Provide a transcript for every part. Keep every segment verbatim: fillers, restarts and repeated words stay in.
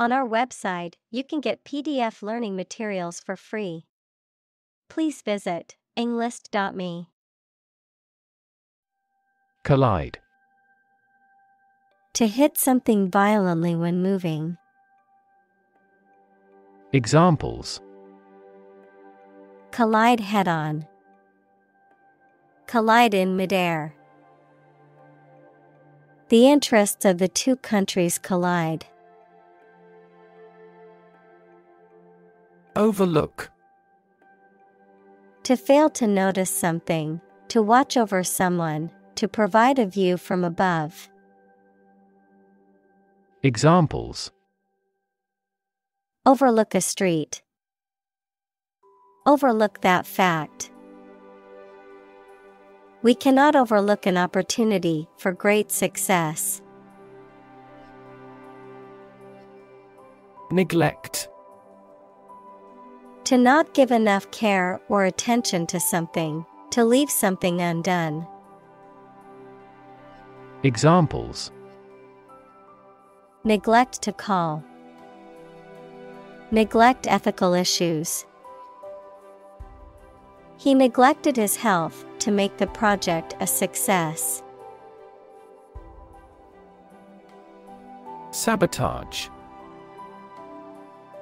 On our website, you can get P D F learning materials for free. Please visit englist dot me. Collide. To hit something violently when moving. Examples: collide head-on, collide in midair. The interests of the two countries collide. Overlook. To fail to notice something, to watch over someone, to provide a view from above. Examples: overlook a street, overlook that fact. We cannot overlook an opportunity for great success. Neglect. To not give enough care or attention to something, to leave something undone. Examples: neglect to call, neglect ethical issues. He neglected his health to make the project a success. Sabotage.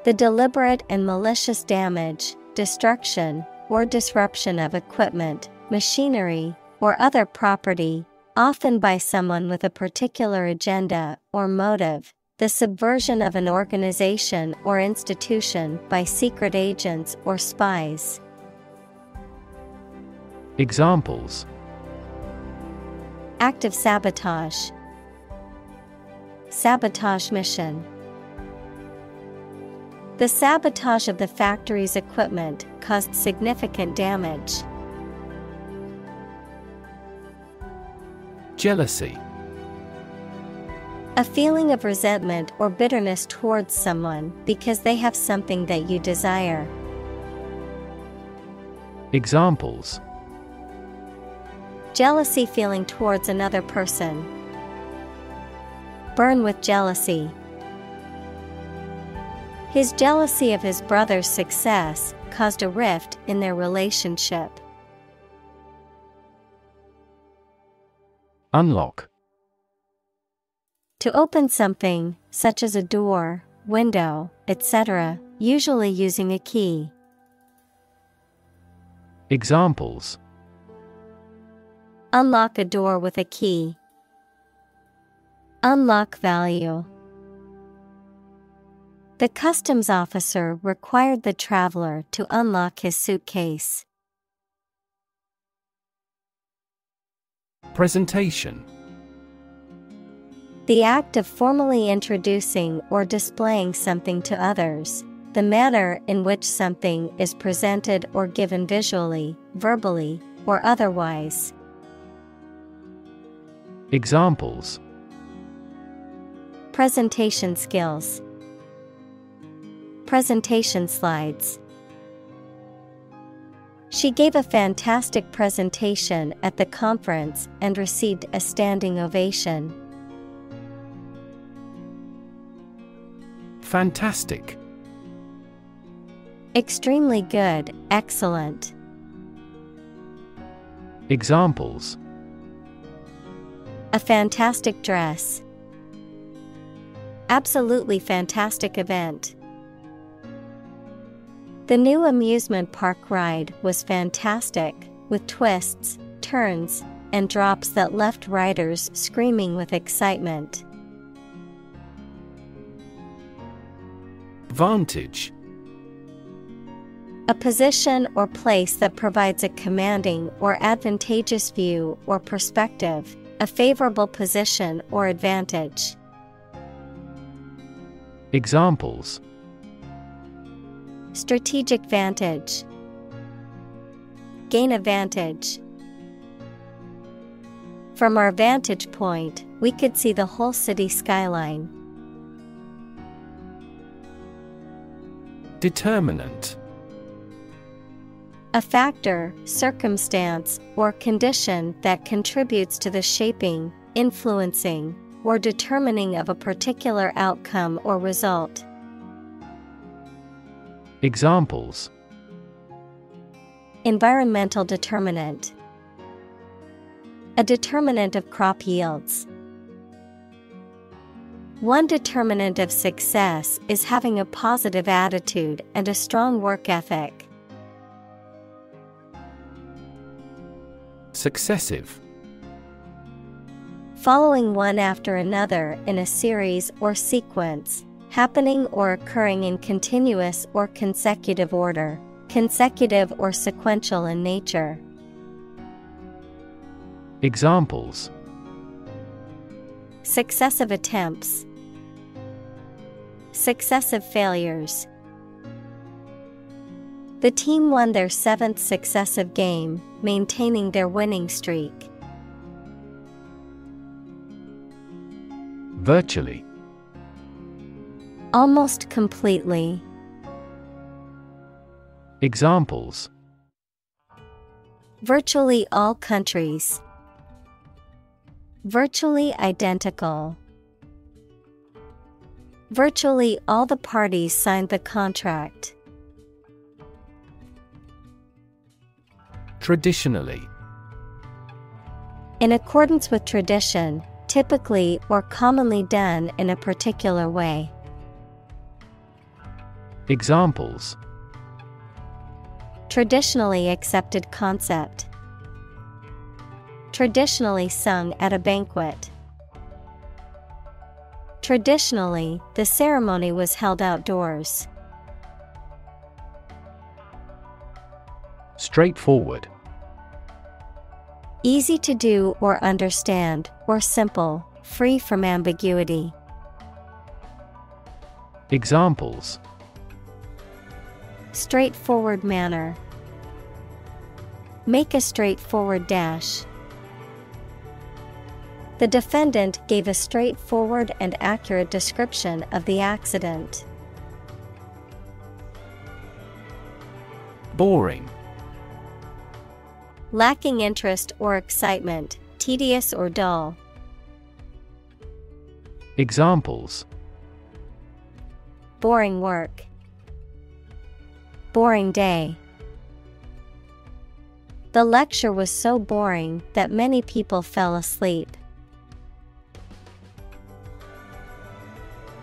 The deliberate and malicious damage, destruction, or disruption of equipment, machinery, or other property, often by someone with a particular agenda or motive, the subversion of an organization or institution by secret agents or spies. Examples: active sabotage, sabotage mission. The sabotage of the factory's equipment caused significant damage. Jealousy. A feeling of resentment or bitterness towards someone because they have something that you desire. Examples: jealousy feeling towards another person, burn with jealousy. His jealousy of his brother's success caused a rift in their relationship. Unlock. To open something, such as a door, window, et cetera, usually using a key. Examples: unlock a door with a key, unlock value. The customs officer required the traveler to unlock his suitcase. Presentation. The act of formally introducing or displaying something to others, the manner in which something is presented or given visually, verbally, or otherwise. Examples: presentation skills, presentation slides. She gave a fantastic presentation at the conference and received a standing ovation. Fantastic. Extremely good, excellent. Examples: a fantastic dress, absolutely fantastic event. The new amusement park ride was fantastic, with twists, turns, and drops that left riders screaming with excitement. Vantage. A position or place that provides a commanding or advantageous view or perspective, a favorable position or advantage. Examples: strategic vantage, gain a vantage. From our vantage point, we could see the whole city skyline. Determinant. A factor, circumstance, or condition that contributes to the shaping, influencing, or determining of a particular outcome or result. Examples: environmental determinant, a determinant of crop yields. One determinant of success is having a positive attitude and a strong work ethic. Successive. Following one after another in a series or sequence, happening or occurring in continuous or consecutive order, consecutive or sequential in nature. Examples: successive attempts, successive failures. The team won their seventh successive game, maintaining their winning streak. Virtually. Almost completely. Examples: virtually all countries, virtually identical. Virtually all the parties signed the contract. Traditionally. In accordance with tradition, typically or commonly done in a particular way. Examples: traditionally accepted concept, traditionally sung at a banquet. Traditionally, the ceremony was held outdoors. Straightforward. Easy to do or understand, or simple, free from ambiguity. Examples: straightforward manner, make a straightforward dash. The defendant gave a straightforward and accurate description of the accident. Boring. Lacking interest or excitement, tedious or dull. Examples: boring work, boring day. The lecture was so boring that many people fell asleep.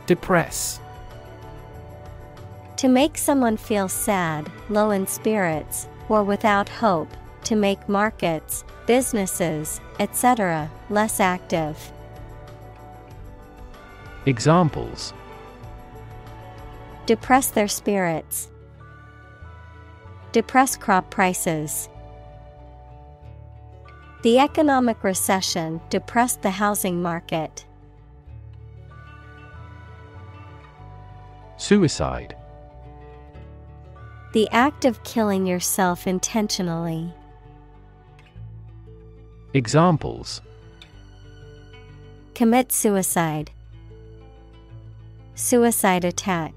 Depress. To make someone feel sad, low in spirits, or without hope, to make markets, businesses, et cetera less active. Examples: depress their spirits, depress crop prices. The economic recession depressed the housing market. Suicide. The act of killing yourself intentionally. Examples: commit suicide, suicide attack.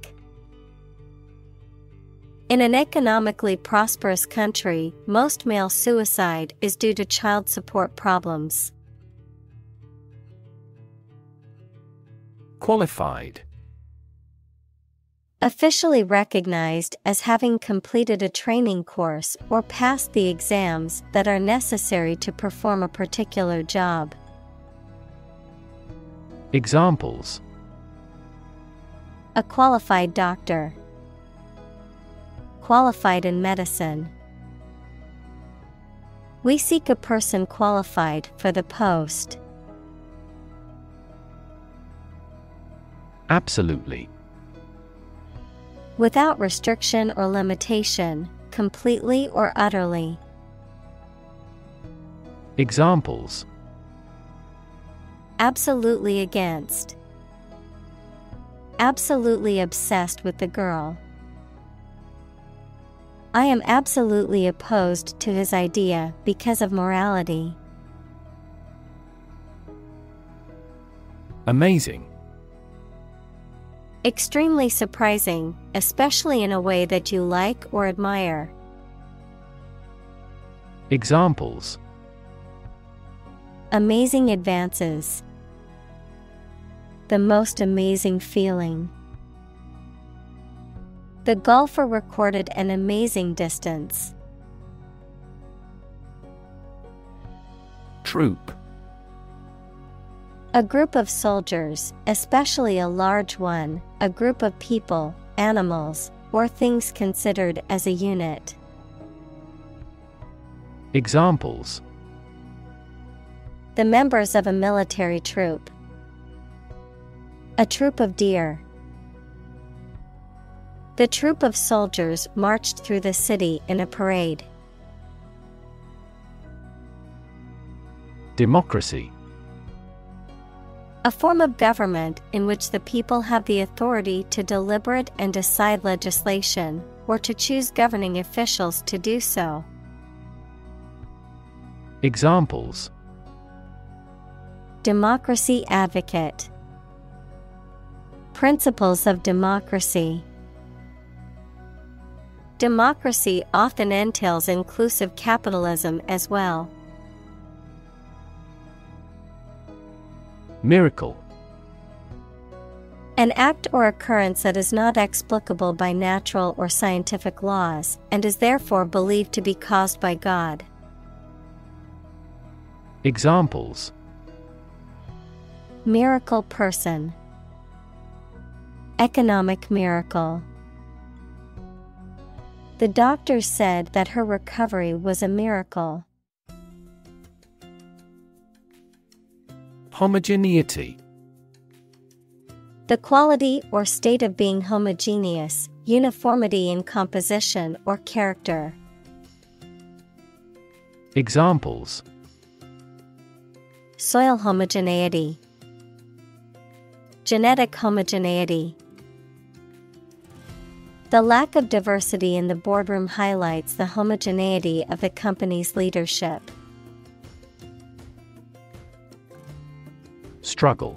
In an economically prosperous country, most male suicide is due to child support problems. Qualified. Officially recognized as having completed a training course or passed the exams that are necessary to perform a particular job. Examples: a qualified doctor, qualified in medicine. We seek a person qualified for the post. Absolutely. Without restriction or limitation, completely or utterly. Examples: absolutely against, absolutely obsessed with the girl. I am absolutely opposed to his idea because of morality. Amazing. Extremely surprising, especially in a way that you like or admire. Examples: amazing advances, the most amazing feeling. The golfer recorded an amazing distance. Troop. A group of soldiers, especially a large one, a group of people, animals, or things considered as a unit. Examples: the members of a military troop, a troop of deer. The troop of soldiers marched through the city in a parade. Democracy. A form of government in which the people have the authority to deliberate and decide legislation, or to choose governing officials to do so. Examples: democracy advocate, principles of democracy. Democracy often entails inclusive capitalism as well. Miracle. An act or occurrence that is not explicable by natural or scientific laws, and is therefore believed to be caused by God. Examples: miracle person, economic miracle. The doctor said that her recovery was a miracle. Homogeneity. The quality or state of being homogeneous, uniformity in composition or character. Examples: soil homogeneity, genetic homogeneity. The lack of diversity in the boardroom highlights the homogeneity of the company's leadership. Struggle.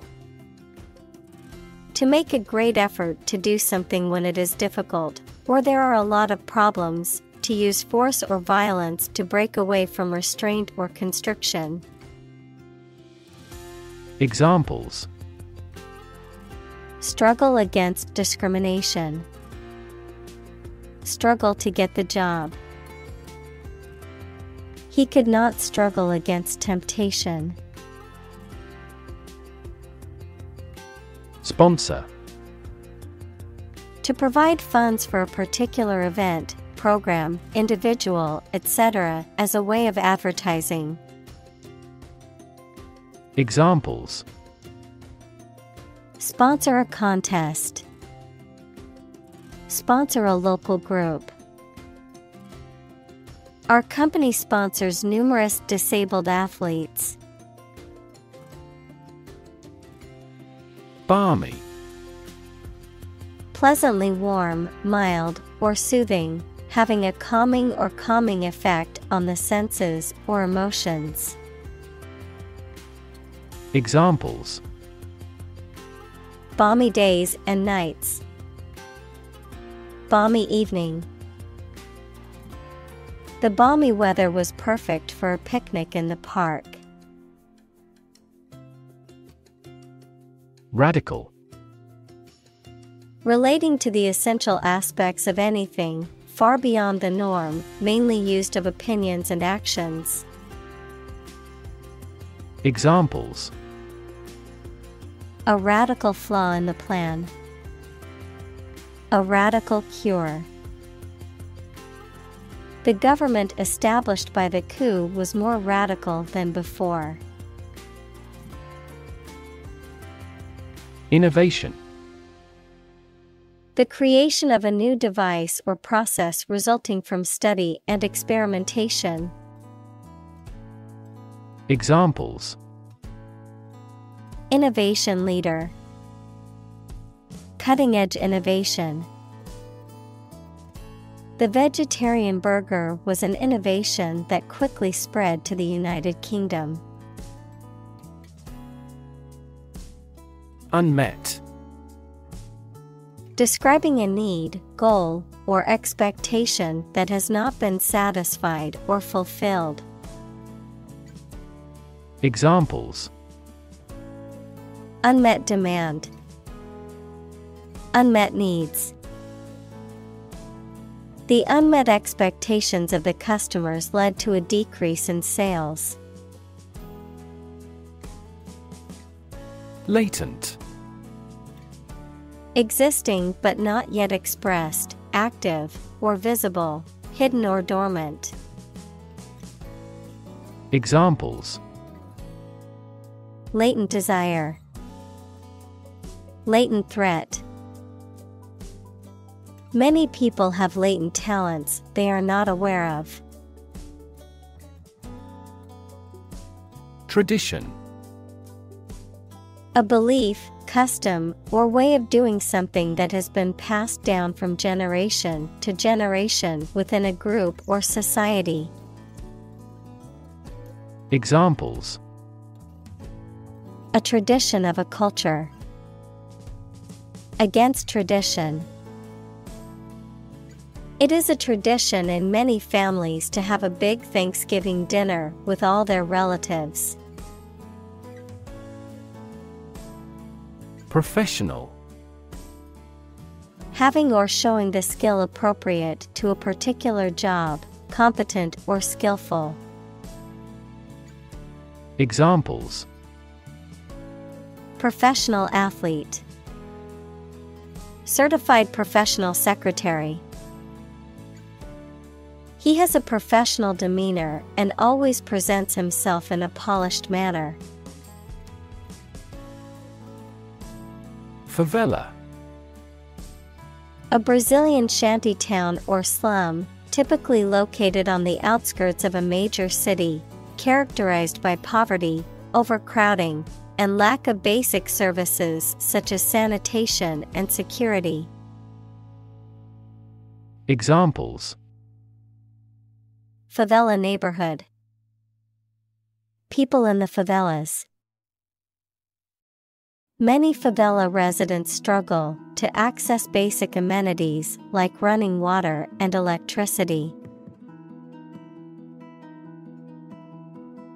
To make a great effort to do something when it is difficult, or there are a lot of problems, to use force or violence to break away from restraint or constriction. Examples: struggle against discrimination, struggle to get the job. He could not struggle against temptation. Sponsor. To provide funds for a particular event, program, individual, et cetera as a way of advertising. Examples: sponsor a contest, sponsor a local group. Our company sponsors numerous disabled athletes. Balmy. Pleasantly warm, mild, or soothing, having a calming or calming effect on the senses or emotions. Examples: balmy days and nights, balmy evening. The balmy weather was perfect for a picnic in the park. Radical. Relating to the essential aspects of anything, far beyond the norm, mainly used of opinions and actions. Examples: a radical flaw in the plan, a radical cure. The government established by the coup was more radical than before. Innovation. The creation of a new device or process resulting from study and experimentation. Examples: innovation leader, cutting-edge innovation. The vegetarian burger was an innovation that quickly spread to the United Kingdom. Unmet. Describing a need, goal, or expectation that has not been satisfied or fulfilled. Examples: Unmet demand. Unmet needs. The unmet expectations of the customers led to a decrease in sales. Latent. Existing but not yet expressed, active, or visible, hidden or dormant. Examples: latent desire, latent threat. Many people have latent talents they are not aware of. Tradition. A belief, custom, or way of doing something that has been passed down from generation to generation within a group or society. Examples: a tradition of a culture. Against tradition. It is a tradition in many families to have a big Thanksgiving dinner with all their relatives. Professional. Having or showing the skill appropriate to a particular job, competent or skillful. Examples: professional athlete, certified professional secretary. He has a professional demeanor and always presents himself in a polished manner. Favela. A Brazilian shanty town or slum, typically located on the outskirts of a major city, characterized by poverty, overcrowding, and lack of basic services such as sanitation and security. Examples: favela neighborhood. People in the favelas. Many favela residents struggle to access basic amenities like running water and electricity.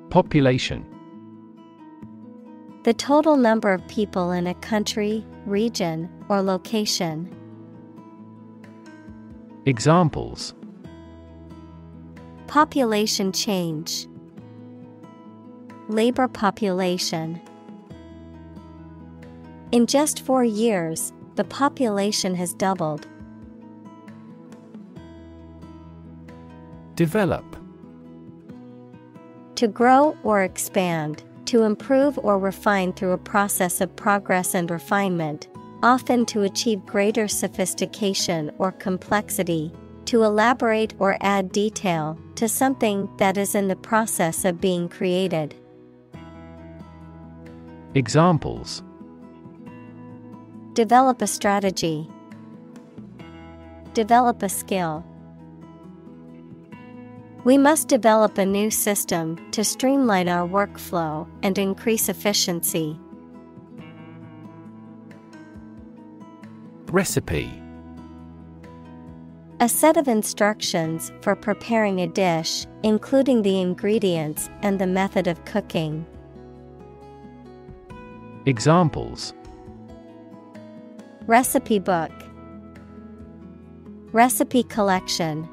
Population. The total number of people in a country, region, or location. Examples: population change, labor population. In just four years, the population has doubled. Develop. To grow or expand, to improve or refine through a process of progress and refinement, often to achieve greater sophistication or complexity. To elaborate or add detail to something that is in the process of being created. Examples: develop a strategy, develop a skill. We must develop a new system to streamline our workflow and increase efficiency. Recipe. A set of instructions for preparing a dish, including the ingredients and the method of cooking. Examples: recipe book, recipe collection.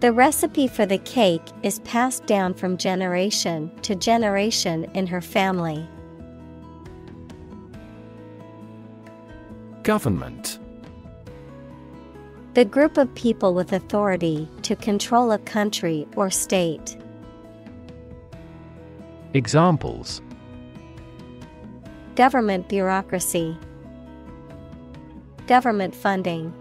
The recipe for the cake is passed down from generation to generation in her family. Government. The group of people with authority to control a country or state. Examples: government bureaucracy, government funding.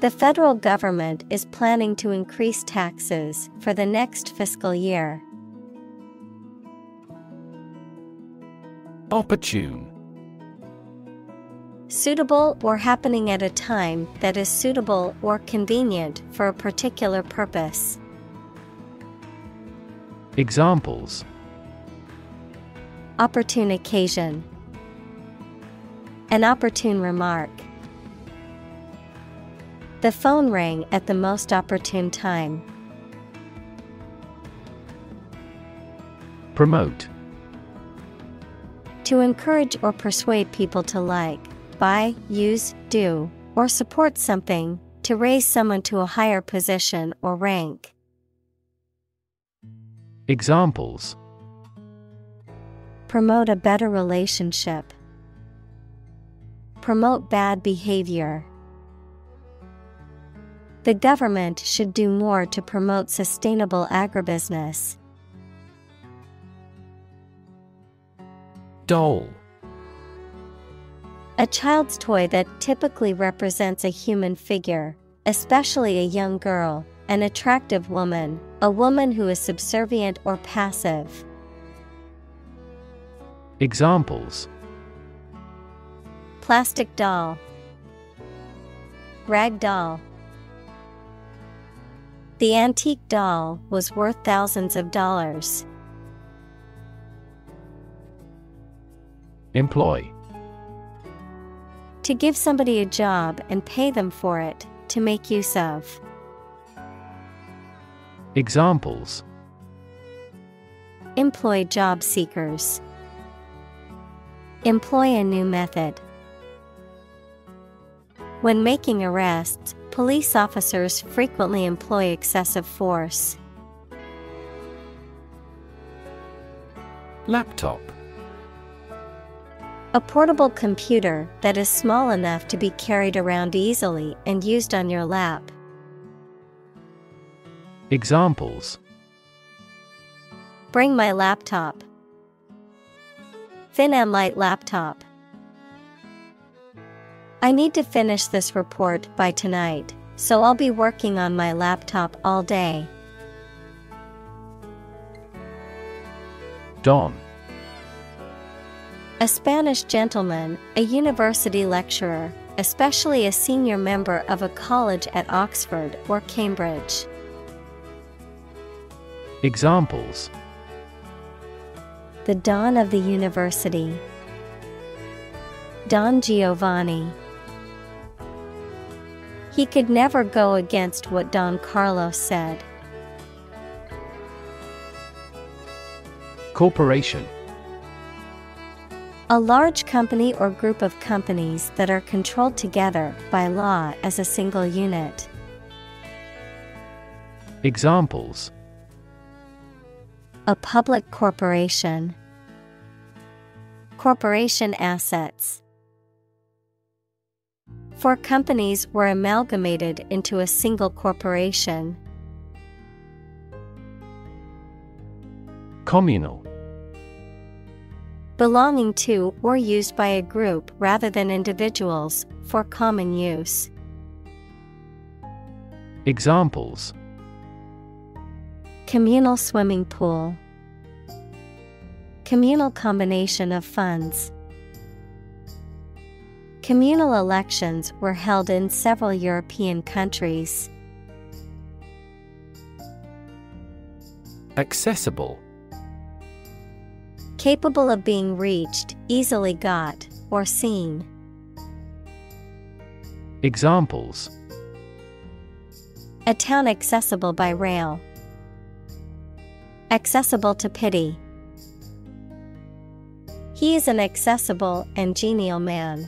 The federal government is planning to increase taxes for the next fiscal year. Opportune. Suitable or happening at a time that is suitable or convenient for a particular purpose. Examples: opportune occasion, an opportune remark. The phone rang at the most opportune time. Promote. To encourage or persuade people to like, buy, use, do, or support something, to raise someone to a higher position or rank. Examples: promote a better relationship. Promote bad behavior. The government should do more to promote sustainable agribusiness. Doll. A child's toy that typically represents a human figure, especially a young girl, an attractive woman, a woman who is subservient or passive. Examples: plastic doll, rag doll. The antique doll was worth thousands of dollars. Employ. To give somebody a job and pay them for it, to make use of. Examples: employ job seekers. Employ a new method. When making arrests, police officers frequently employ excessive force. Laptop. A portable computer that is small enough to be carried around easily and used on your lap. Examples: bring my laptop. Thin and light laptop. I need to finish this report by tonight, so I'll be working on my laptop all day. Don. A Spanish gentleman, a university lecturer, especially a senior member of a college at Oxford or Cambridge. Examples: the Don of the University. Don Giovanni. He could never go against what Don Carlos said. Corporation. A large company or group of companies that are controlled together by law as a single unit. Examples: a public corporation. Corporation assets. Four companies were amalgamated into a single corporation. Communal. Belonging to or used by a group rather than individuals, for common use. Examples: communal swimming pool. Communal combination of funds. Communal elections were held in several European countries. Accessible. Capable of being reached, easily got, or seen. Examples: a town accessible by rail. Accessible to pity. He is an accessible and genial man.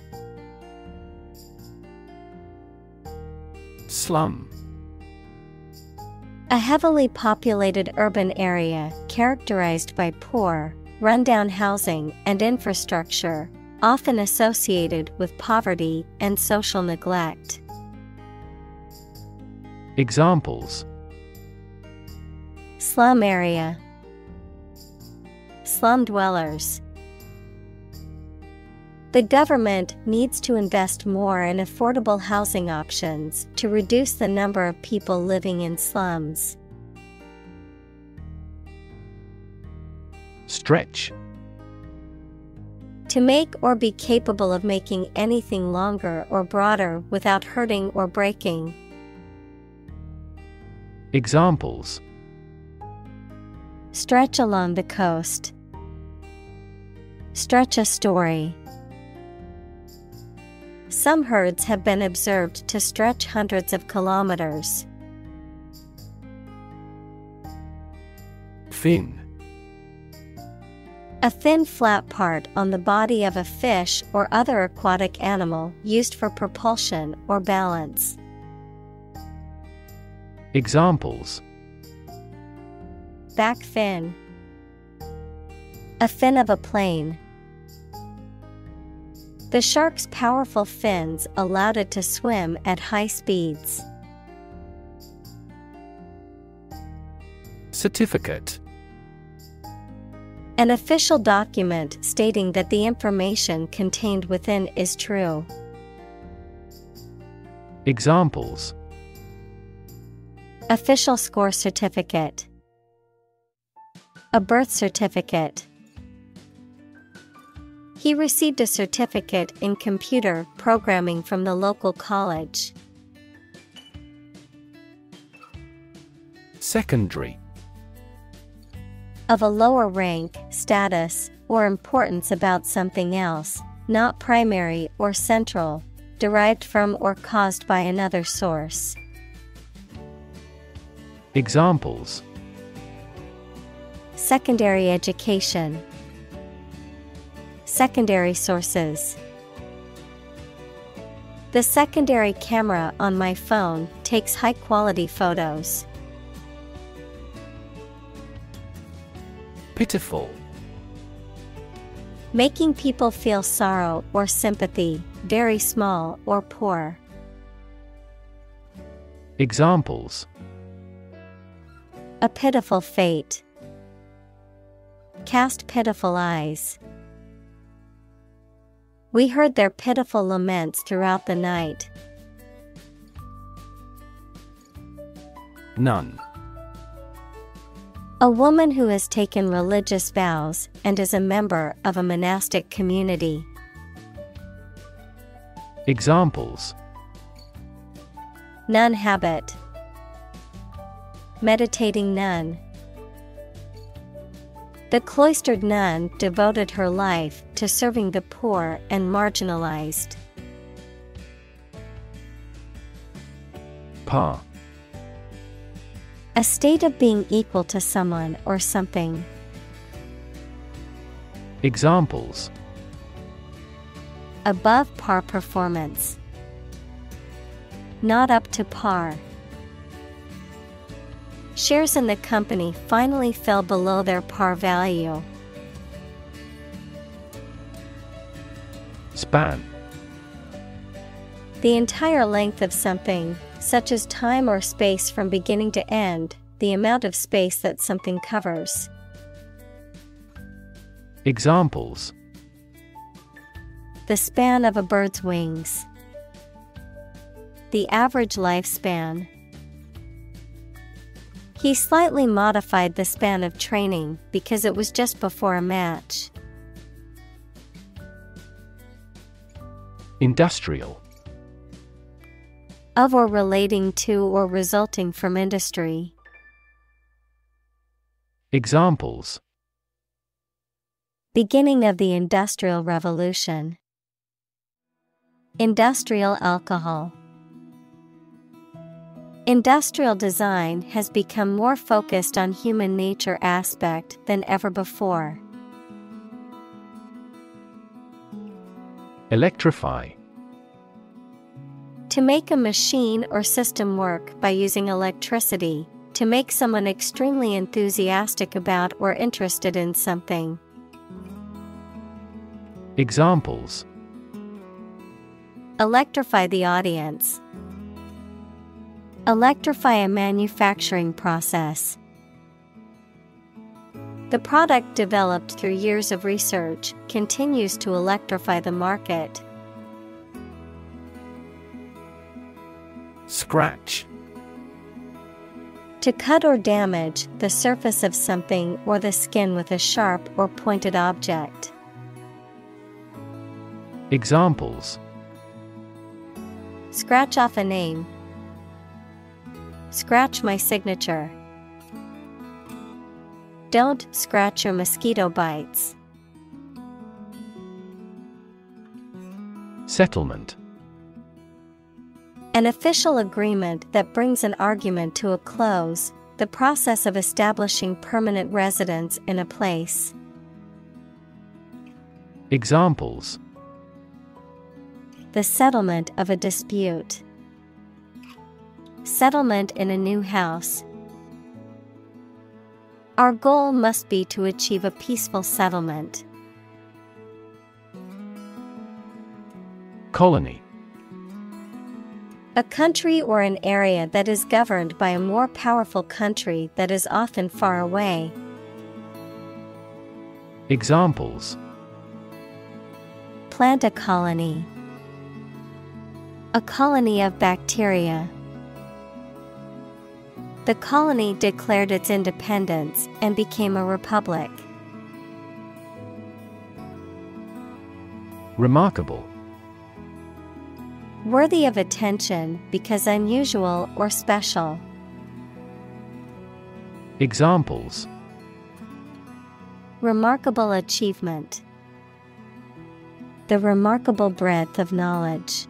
Slum. A heavily populated urban area characterized by poor, rundown housing and infrastructure, often associated with poverty and social neglect. Examples: slum area. Slum dwellers. The government needs to invest more in affordable housing options to reduce the number of people living in slums. Stretch. To make or be capable of making anything longer or broader without hurting or breaking. Examples: stretch along the coast. Stretch a story. Some herds have been observed to stretch hundreds of kilometers. Fin. A thin flat part on the body of a fish or other aquatic animal used for propulsion or balance. Examples: back fin, a fin of a plane. The shark's powerful fins allowed it to swim at high speeds. Certificate: an official document stating that the information contained within is true. Examples: official score certificate, a birth certificate. He received a certificate in computer programming from the local college. Secondary: of a lower rank, status, or importance about something else, not primary or central, derived from or caused by another source. Examples: secondary education, secondary sources. The secondary camera on my phone takes high-quality photos. Pitiful: making people feel sorrow or sympathy, very small or poor. Examples: a pitiful fate, cast pitiful eyes. We heard their pitiful laments throughout the night. None: a woman who has taken religious vows and is a member of a monastic community. Examples: nun habit, meditating nun. The cloistered nun devoted her life to serving the poor and marginalized. Pa: a state of being equal to someone or something. Examples: above par performance, not up to par. Shares in the company finally fell below their par value. Span: the entire length of something, such as time or space from beginning to end, the amount of space that something covers. Examples: the span of a bird's wings, the average lifespan. He slightly modified the span of training because it was just before a match. Industrial: of or relating to or resulting from industry. Examples: beginning of the Industrial Revolution, industrial alcohol. Industrial design has become more focused on human nature aspect than ever before. Electrify: to make a machine or system work by using electricity, to make someone extremely enthusiastic about or interested in something. Examples: electrify the audience, electrify a manufacturing process. The product developed through years of research continues to electrify the market. Scratch: to cut or damage the surface of something or the skin with a sharp or pointed object. Examples: scratch off a name, scratch my signature. Don't scratch your mosquito bites. Settlement: an official agreement that brings an argument to a close, the process of establishing permanent residence in a place. Examples: the settlement of a dispute. Settlement in a new house. Our goal must be to achieve a peaceful settlement. Colony: a country or an area that is governed by a more powerful country that is often far away. Examples: plant a colony. A colony of bacteria. The colony declared its independence and became a republic. Remarkable: worthy of attention because unusual or special. Examples: remarkable achievement. The remarkable breadth of knowledge.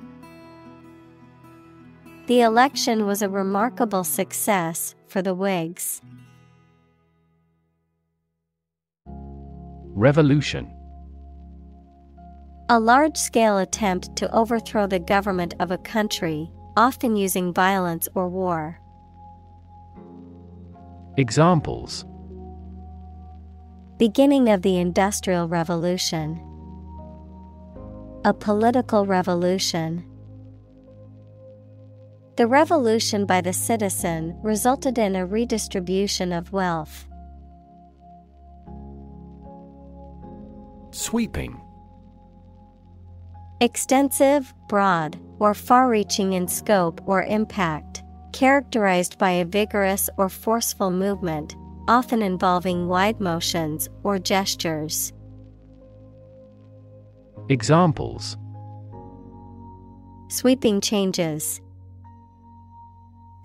The election was a remarkable success for the Whigs. Revolution: a large-scale attempt to overthrow the government of a country, often using violence or war. Examples: beginning of the Industrial Revolution. A political revolution. The revolution by the citizen resulted in a redistribution of wealth. Sweeping: extensive, broad, or far-reaching in scope or impact, characterized by a vigorous or forceful movement, often involving wide motions or gestures. Examples: sweeping changes.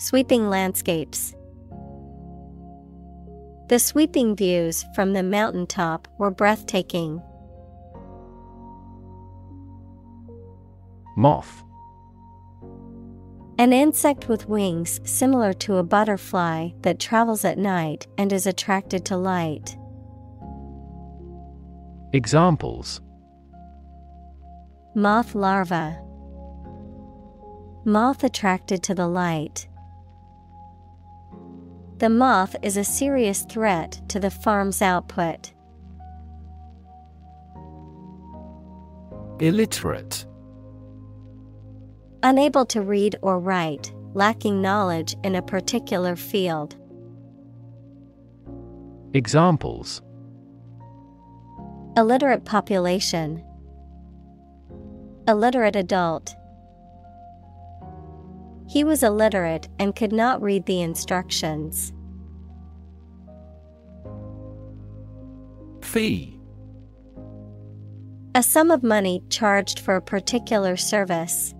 Sweeping landscapes. The sweeping views from the mountaintop were breathtaking. Moth: an insect with wings similar to a butterfly that travels at night and is attracted to light. Examples: moth larva. Moth attracted to the light. The moth is a serious threat to the farm's output. Illiterate: unable to read or write, lacking knowledge in a particular field. Examples: illiterate population. Illiterate adult. He was illiterate and could not read the instructions. Fee: a sum of money charged for a particular service.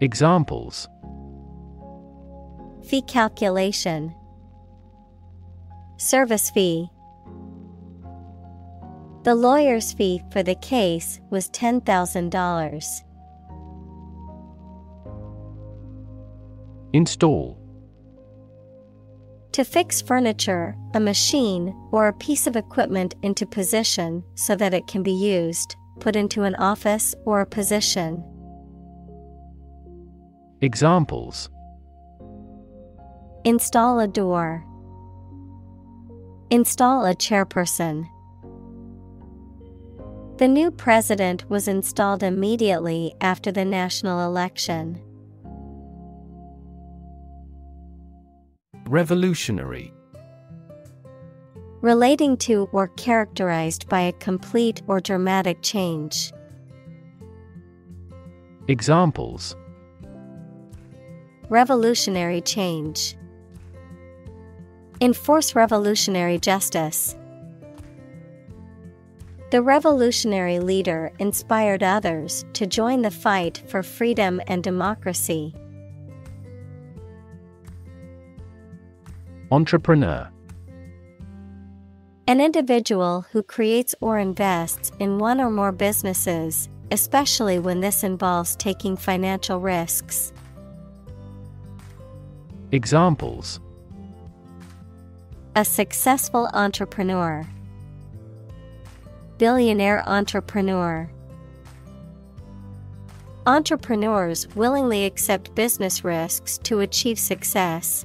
Examples: fee calculation. Service fee. The lawyer's fee for the case was ten thousand dollars. Install: to fix furniture, a machine, or a piece of equipment into position so that it can be used, put into an office or a position. Examples: install a door. Install a chairperson. The new president was installed immediately after the national election. Revolutionary: relating to or characterized by a complete or dramatic change. Examples: revolutionary change. Enforce revolutionary justice. The revolutionary leader inspired others to join the fight for freedom and democracy. Entrepreneur: an individual who creates or invests in one or more businesses, especially when this involves taking financial risks. Examples: a successful entrepreneur. Billionaire entrepreneur. Entrepreneurs willingly accept business risks to achieve success.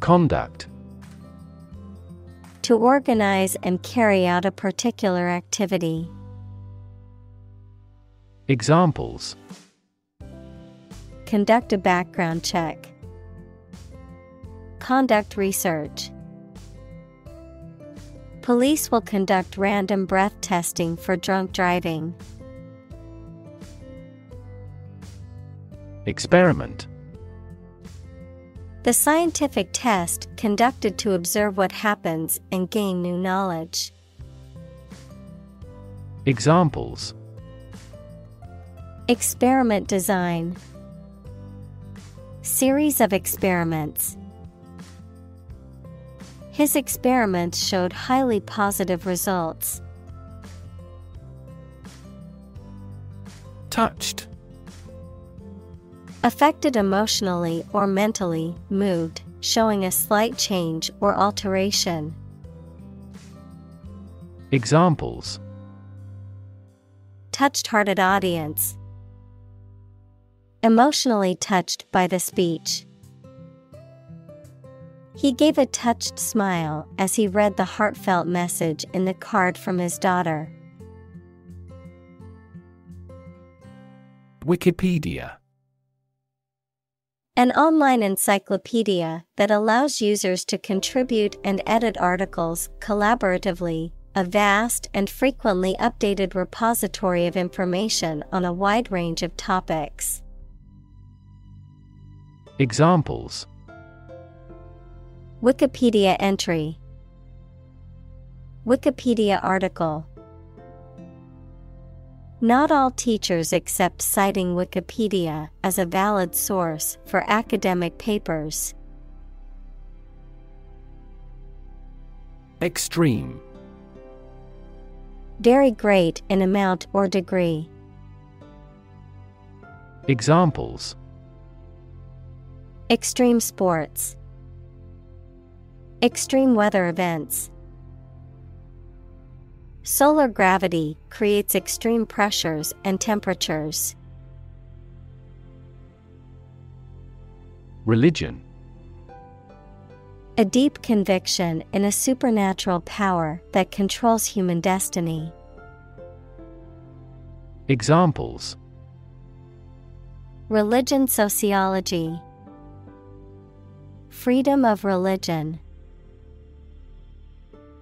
Conduct. To organize and carry out a particular activity. Examples. Conduct a background check. Conduct research. Police will conduct random breath testing for drunk driving. Experiment. The scientific test conducted to observe what happens and gain new knowledge. Examples. Experiment design. Series of experiments. His experiments showed highly positive results. Touched. Affected emotionally or mentally, moved, showing a slight change or alteration. Examples. Touched-hearted audience. Emotionally touched by the speech. He gave a touched smile as he read the heartfelt message in the card from his daughter. Wikipedia. An online encyclopedia that allows users to contribute and edit articles collaboratively, a vast and frequently updated repository of information on a wide range of topics. Examples. Wikipedia entry. Wikipedia article. Not all teachers accept citing Wikipedia as a valid source for academic papers. Extreme. Very great in amount or degree. Examples. Extreme sports. Extreme weather events. Solar gravity creates extreme pressures and temperatures. Religion. A deep conviction in a supernatural power that controls human destiny. Examples. Religion sociology. Freedom of religion.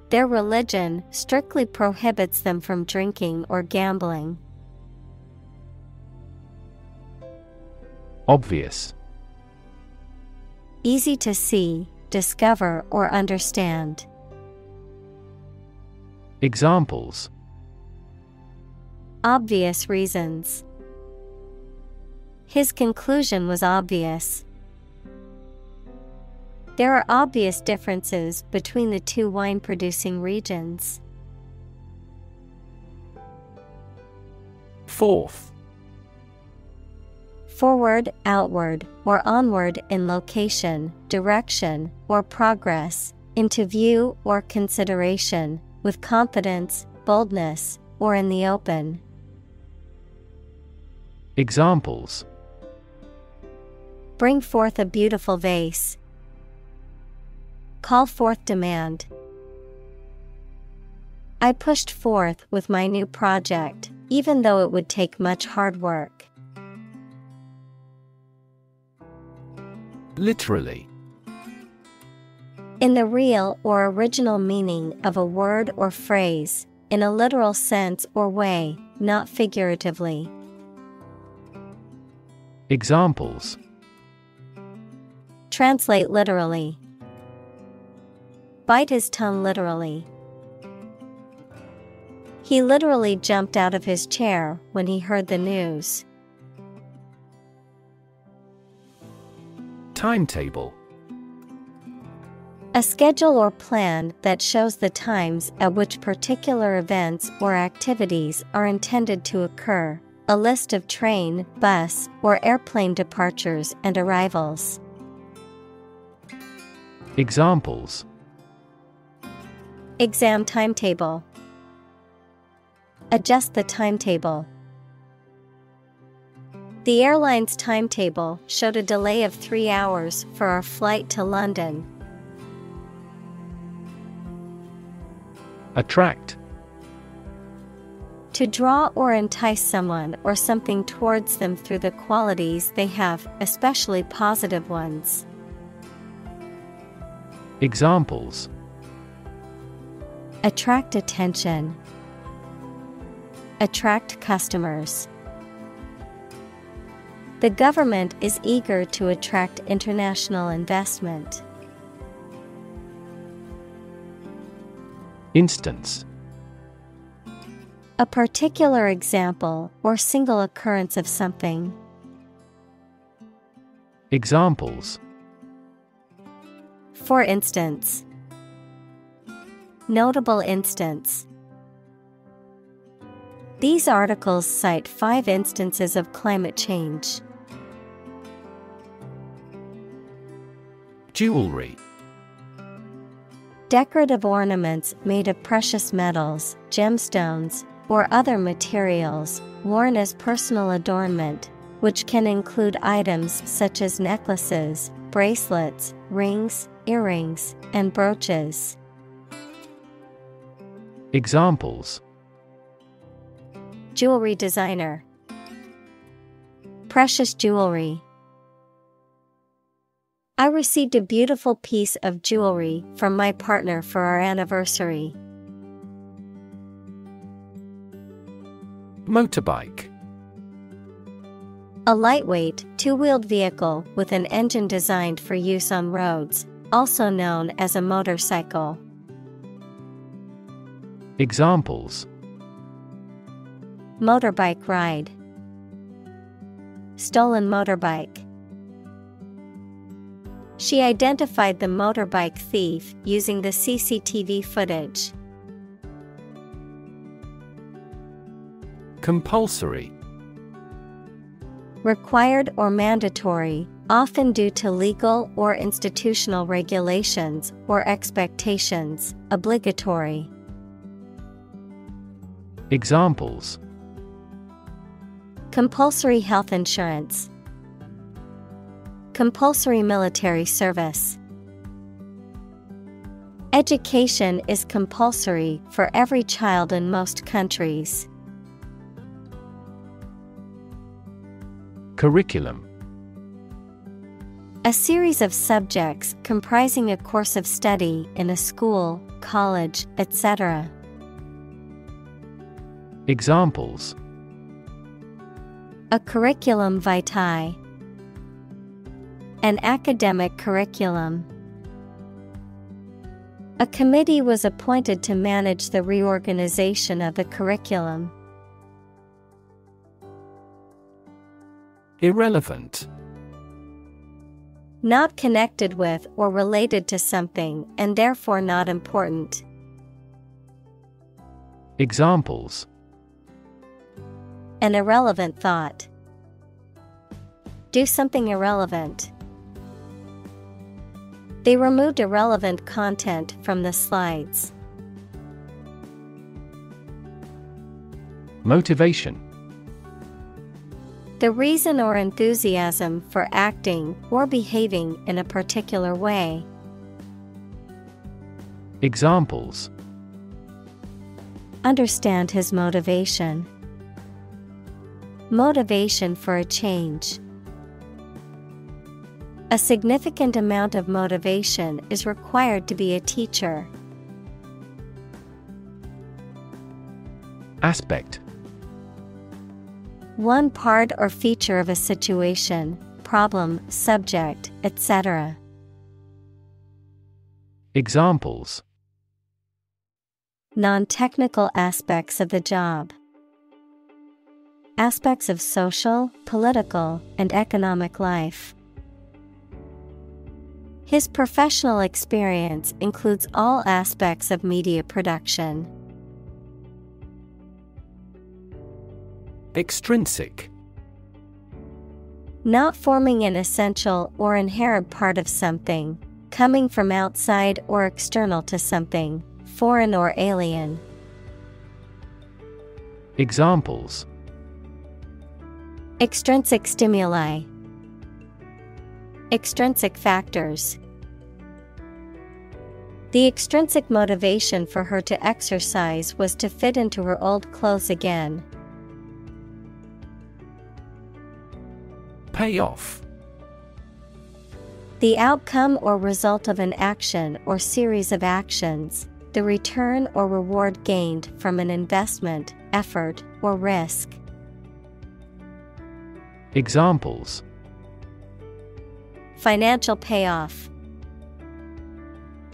Their religion strictly prohibits them from drinking or gambling. Obvious. Easy to see, discover, or understand. Examples. Obvious reasons. His conclusion was obvious. There are obvious differences between the two wine-producing regions. Fourth. Forward, outward, or onward in location, direction, or progress, into view or consideration, with confidence, boldness, or in the open. Examples. Bring forth a beautiful vase. Call forth demand. I pushed forth with my new project, even though it would take much hard work. Literally. In the real or original meaning of a word or phrase, in a literal sense or way, not figuratively. Examples. Translate literally. Bite his tongue literally. He literally jumped out of his chair when he heard the news. Timetable. A schedule or plan that shows the times at which particular events or activities are intended to occur, a list of train, bus, or airplane departures and arrivals. Examples. Exam timetable. Adjust the timetable. The airline's timetable showed a delay of three hours for our flight to London. Attract. To draw or entice someone or something towards them through the qualities they have, especially positive ones. Examples. Attract attention. Attract customers. The government is eager to attract international investment. Instance. A particular example or single occurrence of something. Examples. For instance. Notable instance. These articles cite five instances of climate change. Jewelry. Decorative ornaments made of precious metals, gemstones, or other materials, worn as personal adornment, which can include items such as necklaces, bracelets, rings, earrings, and brooches. Examples. Jewelry designer. Precious jewelry. I received a beautiful piece of jewelry from my partner for our anniversary. Motorbike. A lightweight, two-wheeled vehicle with an engine designed for use on roads, also known as a motorcycle. Examples. Motorbike ride. Stolen motorbike. She identified the motorbike thief using the C C T V footage. Compulsory. Required or mandatory, often due to legal or institutional regulations or expectations, obligatory. Examples. Compulsory health insurance. Compulsory military service. Education is compulsory for every child in most countries. Curriculum. A series of subjects comprising a course of study in a school, college, et cetera. Examples. A curriculum vitae. An academic curriculum. A committee was appointed to manage the reorganization of the curriculum. Irrelevant. Not connected with or related to something and therefore not important. Examples. An irrelevant thought. Do something irrelevant. They removed irrelevant content from the slides. Motivation. The reason or enthusiasm for acting or behaving in a particular way. Examples. Understand his motivation. Motivation for a change. A significant amount of motivation is required to be a teacher. Aspect. One part or feature of a situation, problem, subject, et cetera. Examples. Non-technical aspects of the job. Aspects of social, political, and economic life. His professional experience includes all aspects of media production. Extrinsic. Not forming an essential or inherent part of something, coming from outside or external to something, foreign or alien. Examples: extrinsic stimuli, extrinsic factors. The extrinsic motivation for her to exercise was to fit into her old clothes again. Payoff. The outcome or result of an action or series of actions, the return or reward gained from an investment, effort, or risk. Examples: financial payoff,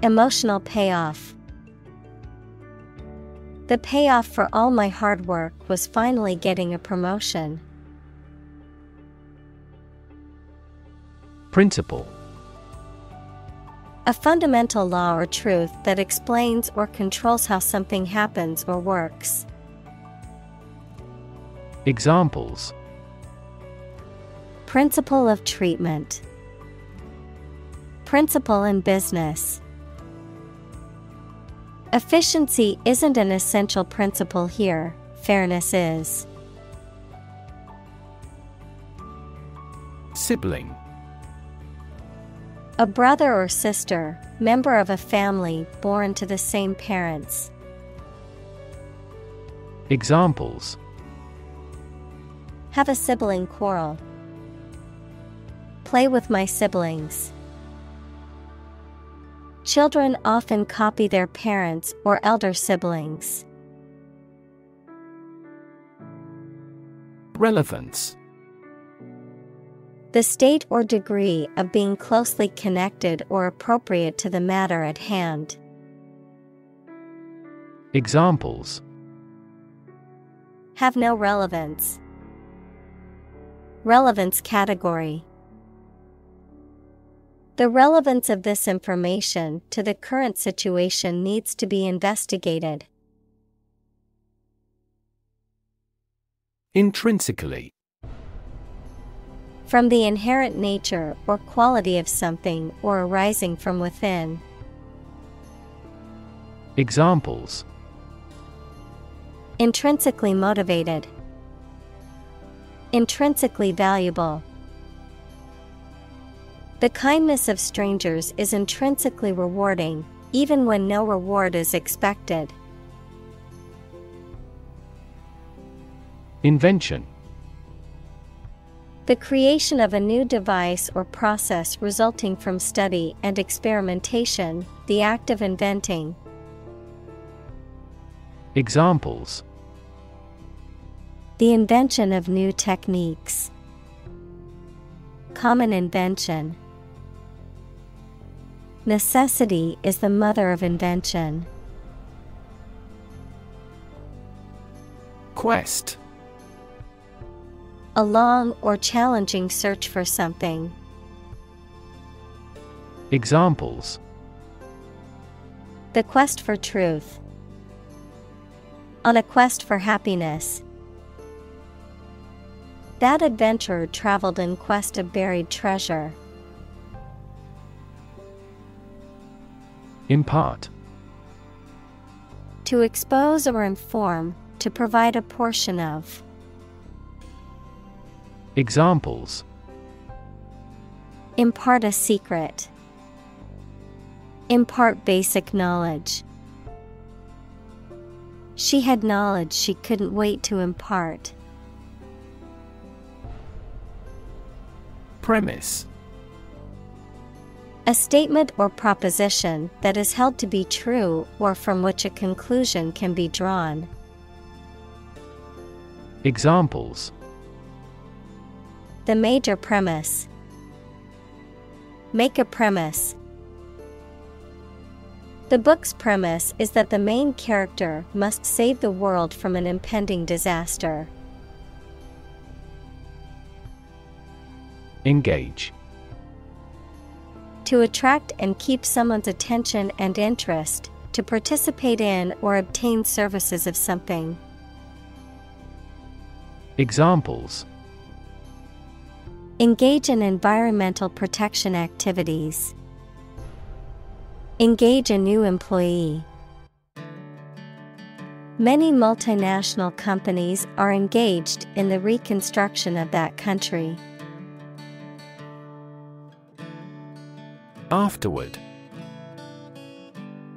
emotional payoff. The payoff for all my hard work was finally getting a promotion. Principle: a fundamental law or truth that explains or controls how something happens or works. Examples: principle of treatment, principle in business. Efficiency isn't an essential principle here, fairness is. Sibling. A brother or sister, member of a family born to the same parents. Examples: have a sibling quarrel, play with my siblings. Children often copy their parents or elder siblings. Relevance. The state or degree of being closely connected or appropriate to the matter at hand. Examples: have no relevance, relevance category. The relevance of this information to the current situation needs to be investigated. Intrinsically. From the inherent nature or quality of something or arising from within. Examples: intrinsically motivated, intrinsically valuable. The kindness of strangers is intrinsically rewarding, even when no reward is expected. Invention. The creation of a new device or process resulting from study and experimentation, the act of inventing. Examples: the invention of new techniques, common invention. Necessity is the mother of invention. Quest. A long or challenging search for something. Examples: the quest for truth, on a quest for happiness. That adventurer traveled in quest of buried treasure. Impart. To expose or inform, to provide a portion of. Examples: impart a secret, impart basic knowledge. She had knowledge she couldn't wait to impart. Premise. A statement or proposition that is held to be true or from which a conclusion can be drawn. Examples: the major premise, make a premise. The book's premise is that the main character must save the world from an impending disaster. Engage. To attract and keep someone's attention and interest, to participate in or obtain services of something. Examples: engage in environmental protection activities, engage a new employee. Many multinational companies are engaged in the reconstruction of that country. Afterward.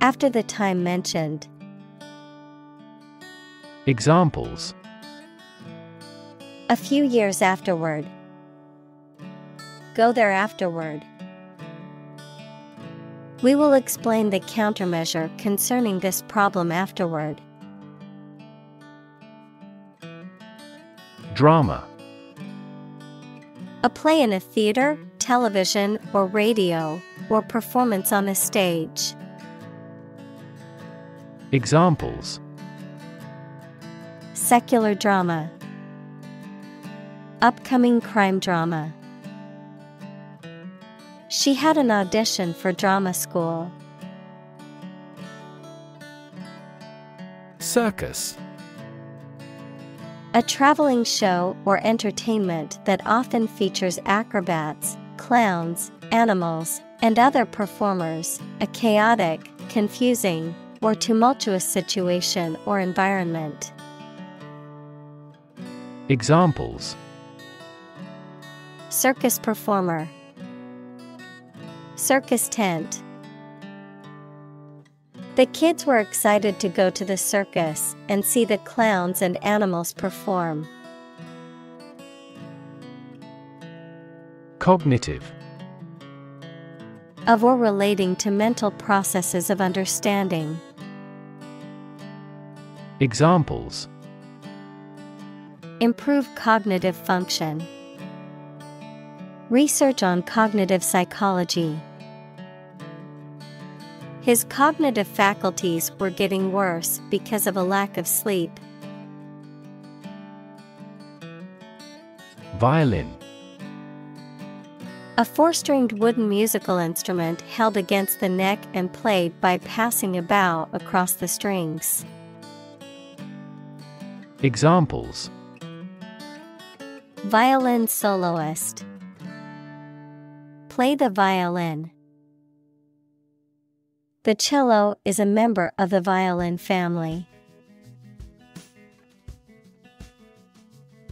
After the time mentioned. Examples. A few years afterward. Go there afterward. We will explain the countermeasure concerning this problem afterward. Drama. A play in a theater, television, or radio, or performance on a stage. Examples. Secular drama. Upcoming crime drama. She had an audition for drama school. Circus. A traveling show or entertainment that often features acrobats, clowns, animals, and other performers, a chaotic, confusing, or tumultuous situation or environment. Examples. Circus performer. Circus tent. The kids were excited to go to the circus and see the clowns and animals perform. Cognitive. Of or relating to mental processes of understanding. Examples. Improve cognitive function. Research on cognitive psychology. His cognitive faculties were getting worse because of a lack of sleep. Violin. A four-stringed wooden musical instrument held against the neck and played by passing a bow across the strings. Examples. Violin soloist. Play the violin. The cello is a member of the violin family.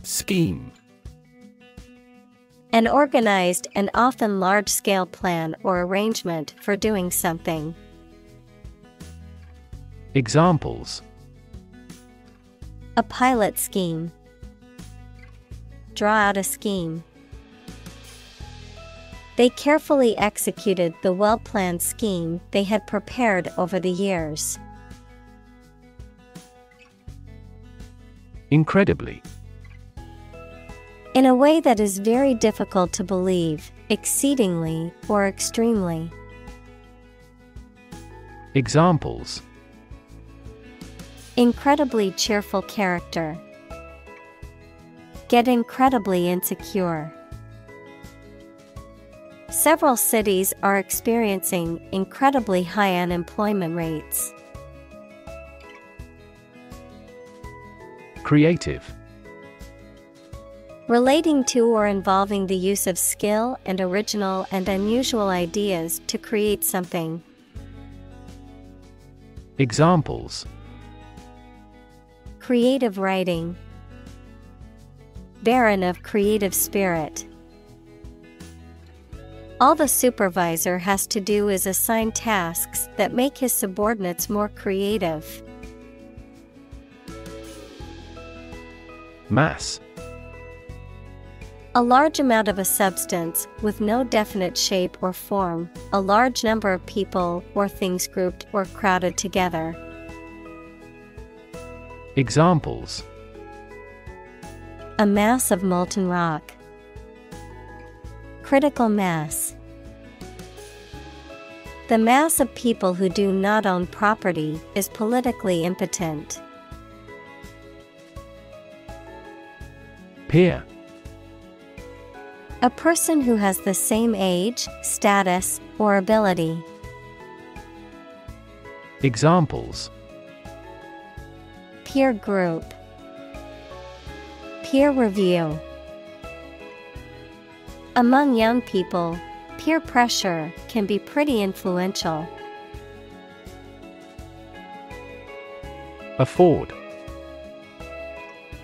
Scheme. An organized and often large-scale plan or arrangement for doing something. Examples. A pilot scheme. Draw out a scheme. They carefully executed the well-planned scheme they had prepared over the years. Incredibly. In a way that is very difficult to believe, exceedingly, or extremely. Examples. Incredibly cheerful character. Get incredibly insecure. Several cities are experiencing incredibly high unemployment rates. Creative. Relating to or involving the use of skill and original and unusual ideas to create something. Examples. Creative writing. Barren of creative spirit. All the supervisor has to do is assign tasks that make his subordinates more creative. Mass. A large amount of a substance with no definite shape or form, a large number of people or things grouped or crowded together. Examples. A mass of molten rock. Critical mass. The mass of people who do not own property is politically impotent. Peer. A person who has the same age, status, or ability. Examples. Peer group. Peer review. Among young people, peer pressure can be pretty influential. Afford.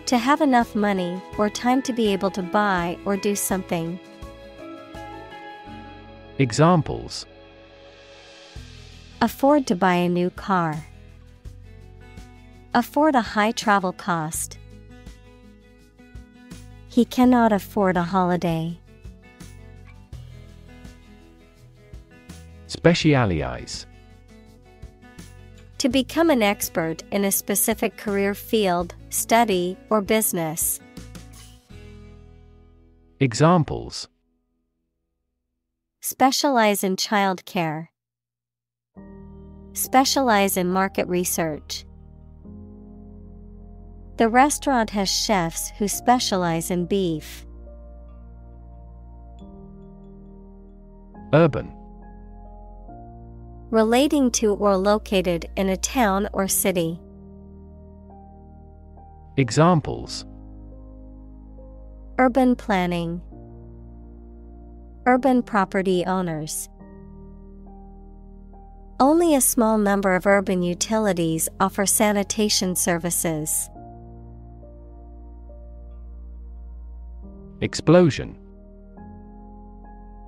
To have enough money or time to be able to buy or do something. Examples: afford to buy a new car. Afford a high travel cost. He cannot afford a holiday. Specialize. To become an expert in a specific career field, study, or business. Examples: specialize in childcare. Specialize in market research. The restaurant has chefs who specialize in beef. Urban. Relating to or located in a town or city. Examples: urban planning. Urban property owners. Only a small number of urban utilities offer sanitation services. Explosion.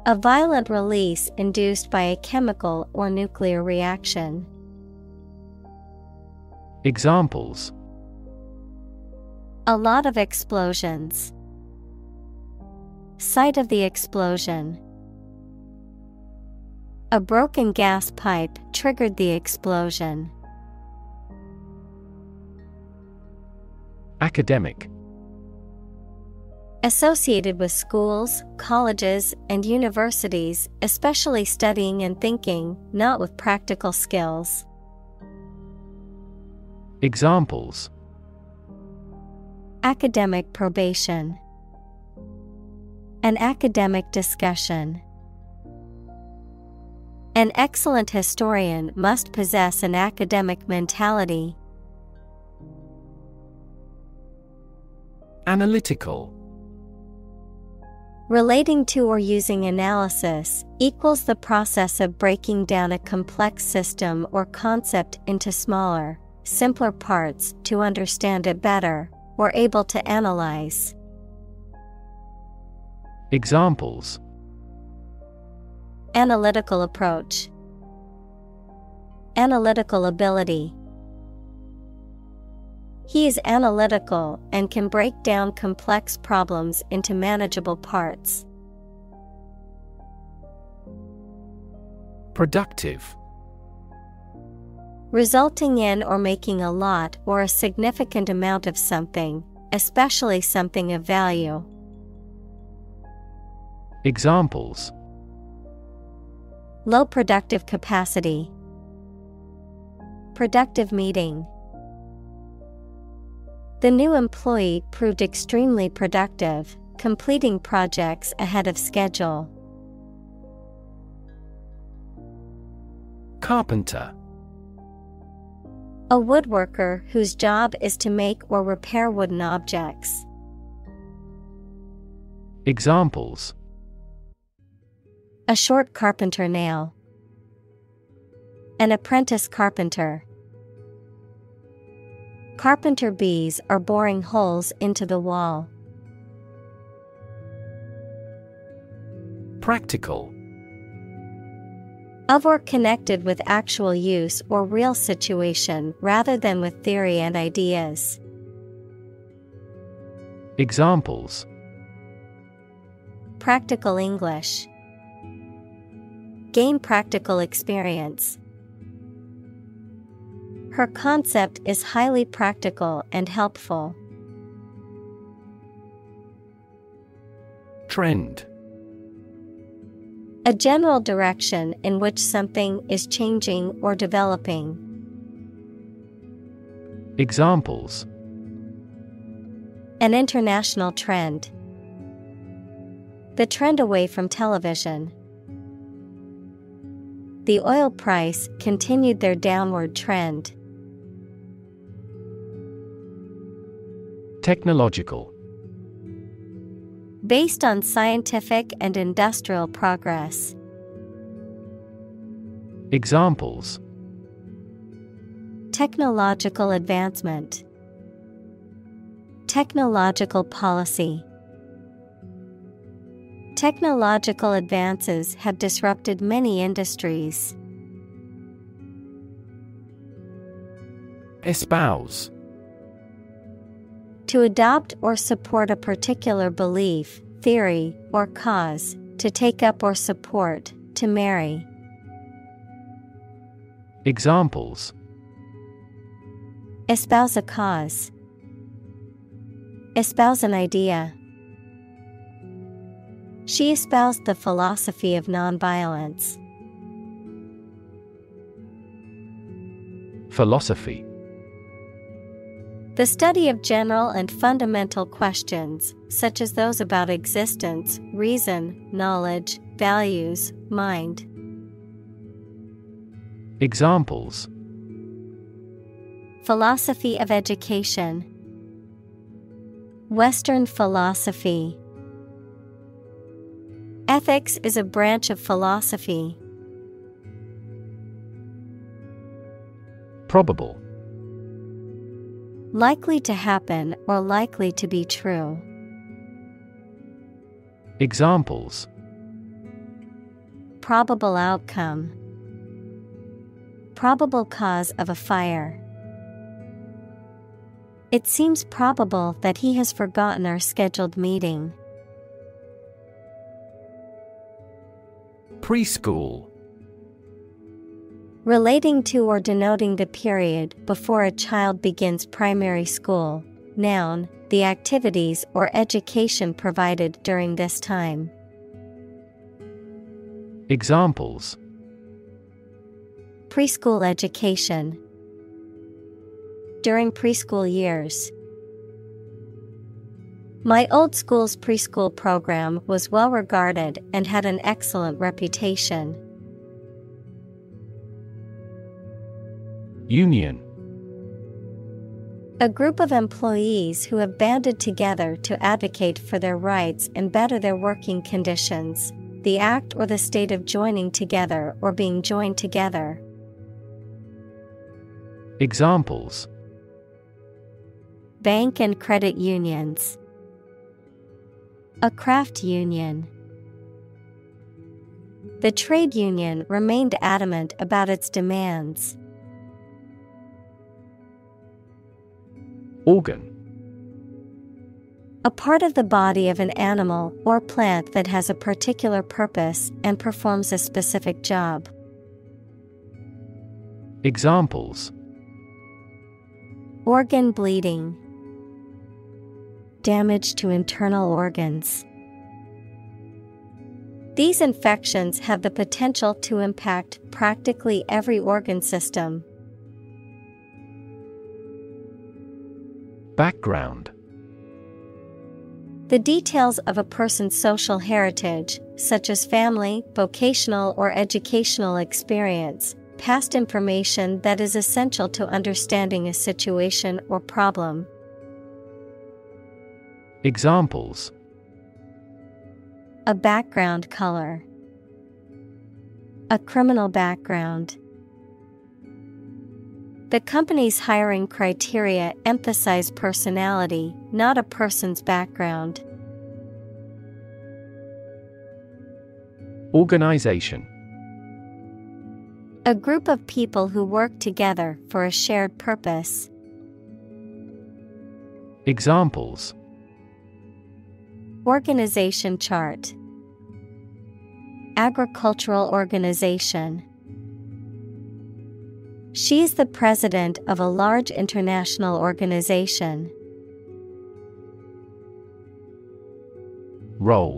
A violent release induced by a chemical or nuclear reaction. Examples: a lot of explosions. Site of the explosion. A broken gas pipe triggered the explosion. Academic. Associated with schools, colleges, and universities, especially studying and thinking, not with practical skills. Examples: academic probation. An academic discussion. An excellent historian must possess an academic mentality. Analytical. Relating to or using analysis equals the process of breaking down a complex system or concept into smaller, simpler parts to understand it better, or able to analyze. Examples: analytical approach. Analytical ability. He is analytical and can break down complex problems into manageable parts. Productive. Resulting in or making a lot or a significant amount of something, especially something of value. Examples: low productive capacity. Productive meeting. The new employee proved extremely productive, completing projects ahead of schedule. Carpenter. A woodworker whose job is to make or repair wooden objects. Examples: a short carpenter nail. An apprentice carpenter. Carpenter bees are boring holes into the wall. Practical. Of or connected with actual use or real situation rather than with theory and ideas. Examples: practical English. Gain practical experience. Her concept is highly practical and helpful. Trend. A general direction in which something is changing or developing. Examples: an international trend. The trend away from television. The oil price continued their downward trend. Technological. Based on scientific and industrial progress. Examples: Technological advancement. Technological policy. Technological advances have disrupted many industries. Espouse. To adopt or support a particular belief, theory, or cause, to take up or support, to marry. Examples: espouse a cause, espouse an idea. She espoused the philosophy of nonviolence. Philosophy. The study of general and fundamental questions, such as those about existence, reason, knowledge, values, mind. Examples: philosophy of education, Western philosophy. Ethics is a branch of philosophy. Probable. Likely to happen or likely to be true. Examples: probable outcome, probable cause of a fire. It seems probable that he has forgotten our scheduled meeting. Preschool. Relating to or denoting the period before a child begins primary school. Noun, the activities or education provided during this time. Examples: preschool education, during preschool years. My old school's preschool program was well regarded and had an excellent reputation. Union. A group of employees who have banded together to advocate for their rights and better their working conditions. The act or the state of joining together or being joined together. Examples: bank and credit unions, a craft union. The trade union remained adamant about its demands. Organ. A part of the body of an animal or plant that has a particular purpose and performs a specific job. Examples: organ bleeding, damage to internal organs. These infections have the potential to impact practically every organ system. Background. The details of a person's social heritage, such as family, vocational or educational experience, past information that is essential to understanding a situation or problem. Examples: a background color, a criminal background. The company's hiring criteria emphasize personality, not a person's background. Organization. A group of people who work together for a shared purpose. Examples: organization chart, agricultural organization. She is the president of a large international organization. Roll.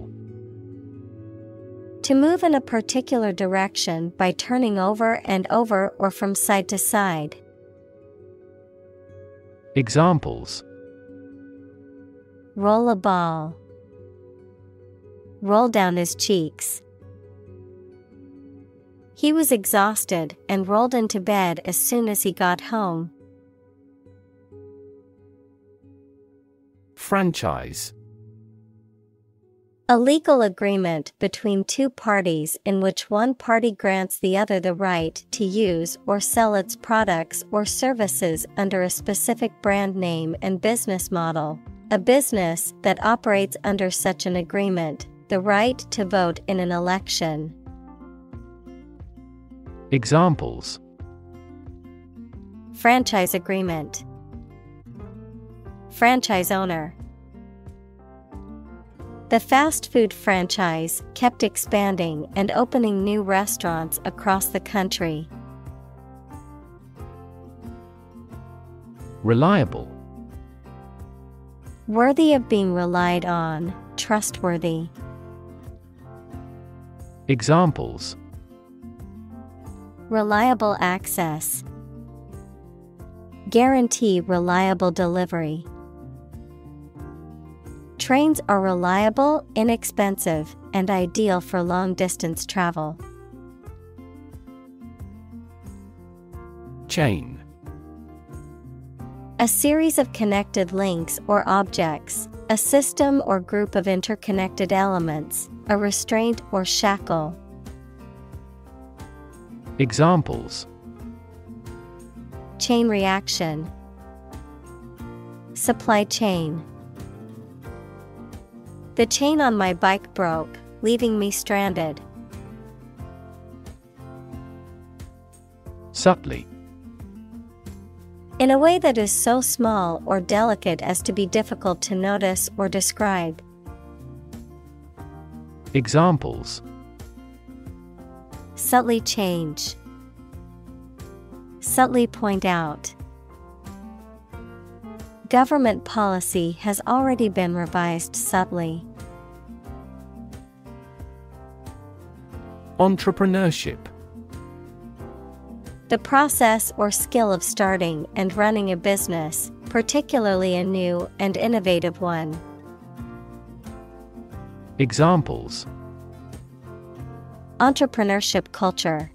To move in a particular direction by turning over and over or from side to side. Examples: roll a ball, roll down his cheeks. He was exhausted and rolled into bed as soon as he got home. Franchise. A legal agreement between two parties in which one party grants the other the right to use or sell its products or services under a specific brand name and business model. A business that operates under such an agreement, the right to vote in an election. Examples: franchise agreement, franchise owner. The fast food franchise kept expanding and opening new restaurants across the country. Reliable. Worthy of being relied on, trustworthy. Examples: reliable access, guarantee reliable delivery. Trains are reliable, inexpensive, and ideal for long-distance travel. Chain. A series of connected links or objects, a system or group of interconnected elements, a restraint or shackle. Examples: chain reaction, supply chain. The chain on my bike broke, leaving me stranded. Subtly. In a way that is so small or delicate as to be difficult to notice or describe. Examples: subtly change, subtly point out. Government policy has already been revised subtly. Entrepreneurship. The process or skill of starting and running a business, particularly a new and innovative one. Examples: entrepreneurship culture,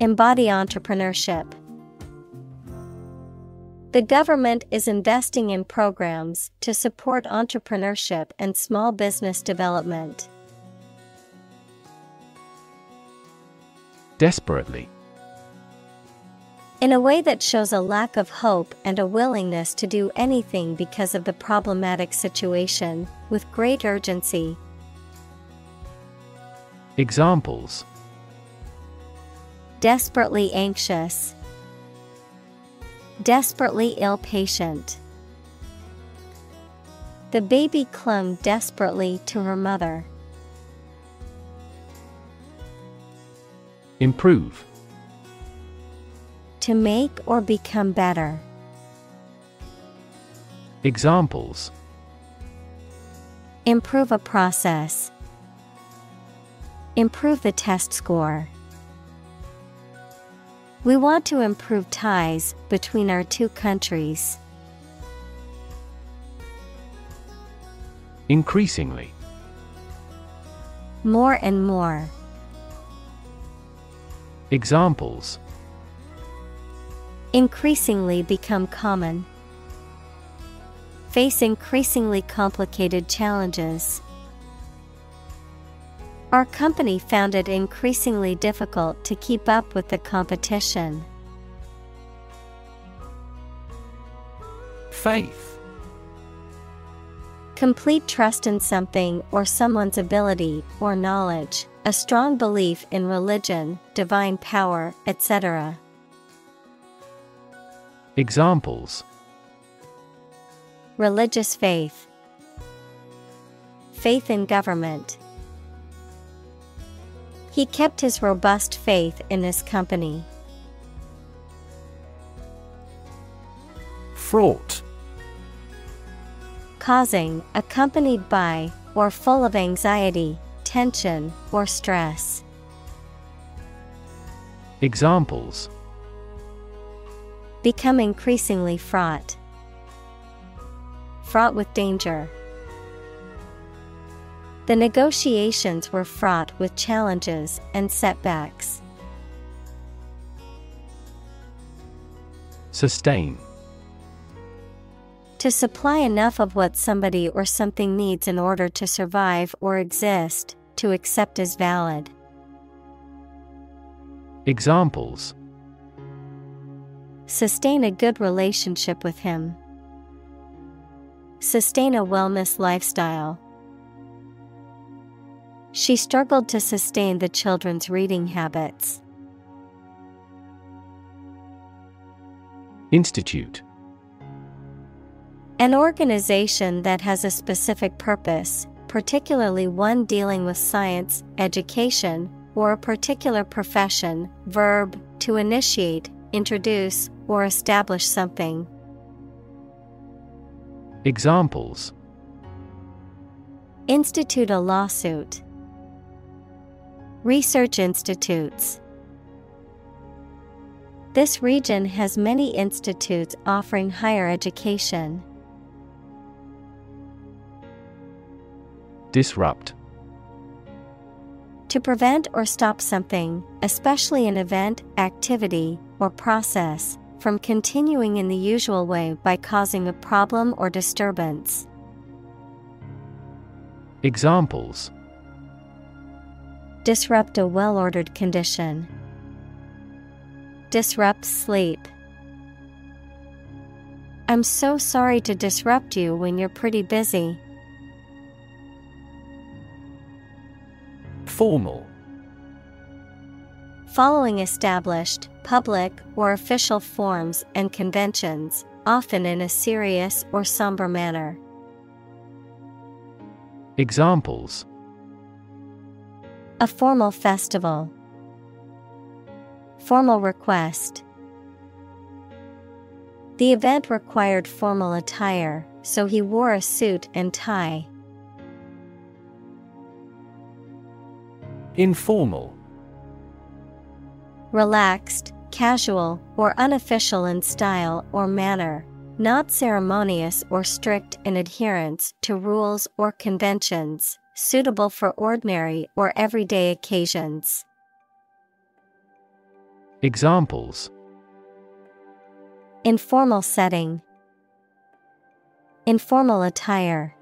embody entrepreneurship. The government is investing in programs to support entrepreneurship and small business development. Desperately. In a way that shows a lack of hope and a willingness to do anything because of the problematic situation, with great urgency. Examples: desperately anxious, desperately ill patient. The baby clung desperately to her mother. Improve. To make or become better. Examples: improve a process, improve the test score. We want to improve ties between our two countries. Increasingly. More and more. Examples: increasingly become common, face increasingly complicated challenges. Our company found it increasingly difficult to keep up with the competition. Faith. Complete trust in something or someone's ability or knowledge, a strong belief in religion, divine power, et cetera. Examples: religious faith, faith in government. He kept his robust faith in his company. Fraught. Causing, accompanied by, or full of anxiety, tension, or stress. Examples: become increasingly fraught, fraught with danger. The negotiations were fraught with challenges and setbacks. Sustain. To supply enough of what somebody or something needs in order to survive or exist, to accept as valid. Examples: sustain a good relationship with him. Sustain a wellness lifestyle. She struggled to sustain the children's reading habits. Institute: an organization that has a specific purpose, particularly one dealing with science, education, or a particular profession. Verb, to initiate, introduce, or establish something. Examples: institute a lawsuit. Research institutes. This region has many institutes offering higher education. Disrupt: to prevent or stop something, especially an event, activity, or process, from continuing in the usual way by causing a problem or disturbance. Examples: disrupt a well-ordered condition. Disrupt sleep. I'm so sorry to disrupt you when you're pretty busy. Formal: following established, public, or official forms and conventions, often in a serious or somber manner. Examples: a formal festival. Formal request. The event required formal attire, so he wore a suit and tie. Informal: relaxed, casual, or unofficial in style or manner, not ceremonious or strict in adherence to rules or conventions, suitable for ordinary or everyday occasions. Examples: informal setting. Informal attire.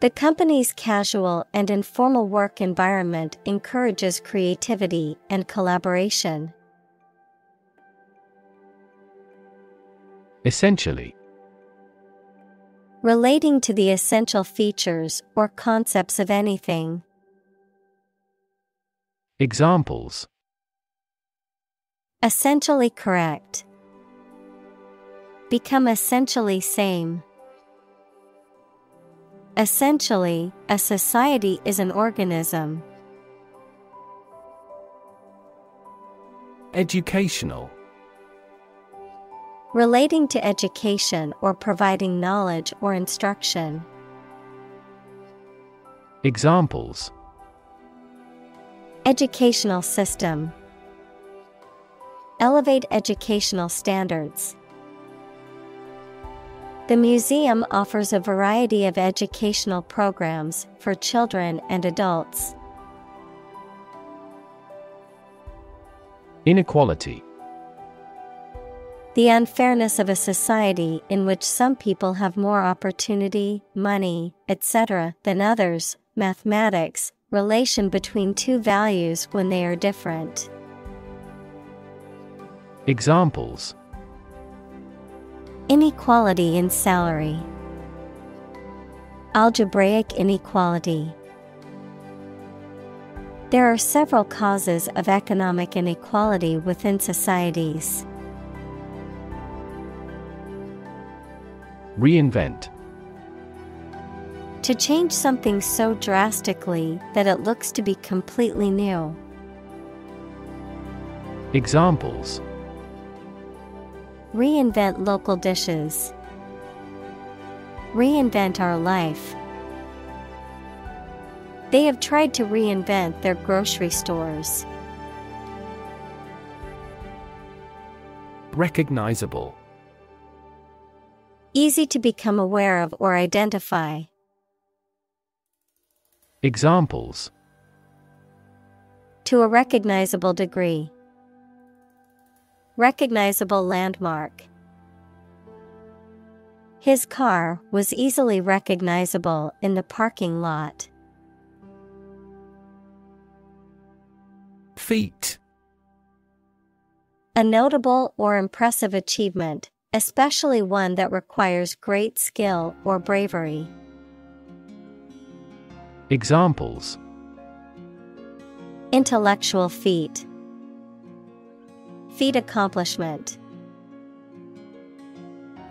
The company's casual and informal work environment encourages creativity and collaboration. Essentially: relating to the essential features or concepts of anything. Examples: essentially correct. Become essentially same. Essentially, a society is an organism. Educational: relating to education or providing knowledge or instruction. Examples: educational system. Elevate educational standards. The museum offers a variety of educational programs for children and adults. Inequality: the unfairness of a society in which some people have more opportunity, money, et cetera than others. Mathematics, relation between two values when they are different. Examples: inequality in salary. Algebraic inequality. There are several causes of economic inequality within societies. Reinvent: to change something so drastically that it looks to be completely new. Examples: reinvent local dishes. Reinvent our life. They have tried to reinvent their grocery stores. Recognizable: easy to become aware of or identify. Examples: to a recognizable degree. Recognizable landmark. His car was easily recognizable in the parking lot. Feat. A notable or impressive achievement, especially one that requires great skill or bravery. Examples: intellectual feat, feat accomplishment.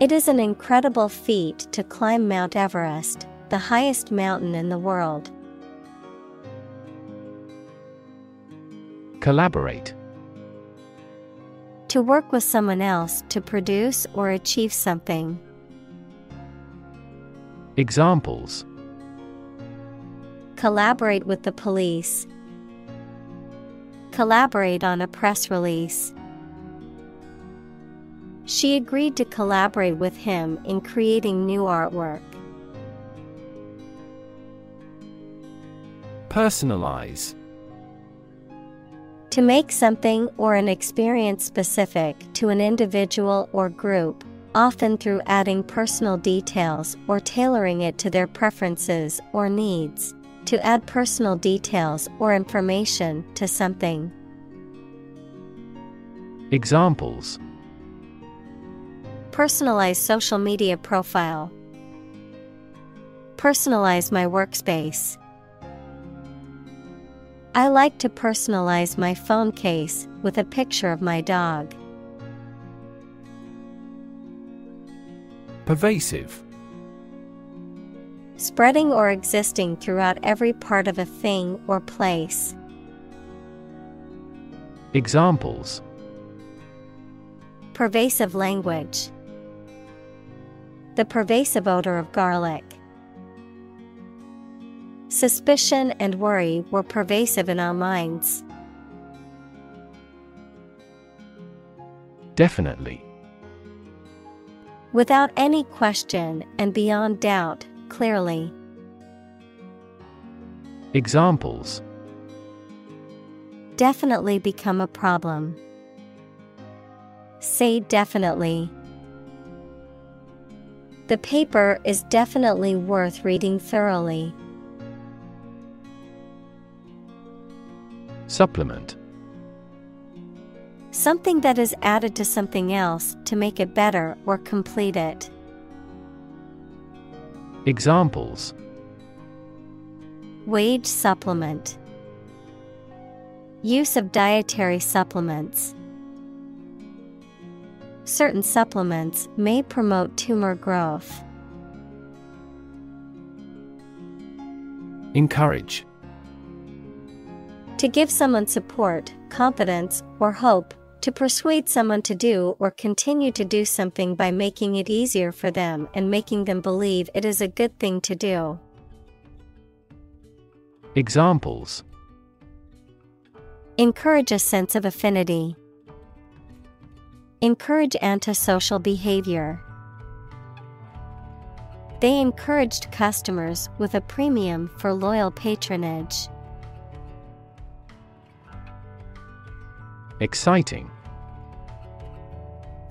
It is an incredible feat to climb Mount Everest, the highest mountain in the world. Collaborate. To work with someone else to produce or achieve something. Examples: collaborate with the police. Collaborate on a press release. She agreed to collaborate with him in creating new artwork. Personalize. To make something or an experience specific to an individual or group, often through adding personal details or tailoring it to their preferences or needs. To add personal details or information to something. Examples: personalize social media profile. Personalize my workspace. I like to personalize my phone case with a picture of my dog. Pervasive. Spreading or existing throughout every part of a thing or place. Examples: pervasive language. The pervasive odor of garlic. Suspicion and worry were pervasive in our minds. Definitely. Without any question and beyond doubt, clearly. Examples: definitely become a problem. Say definitely. The paper is definitely worth reading thoroughly. Supplement. Something that is added to something else to make it better or complete it. Examples: wage supplement. Use of dietary supplements. Certain supplements may promote tumor growth. Encourage. To give someone support, confidence, or hope, to persuade someone to do or continue to do something by making it easier for them and making them believe it is a good thing to do. Examples: encourage a sense of affinity. Encourage antisocial behavior. They encouraged customers with a premium for loyal patronage. Exciting.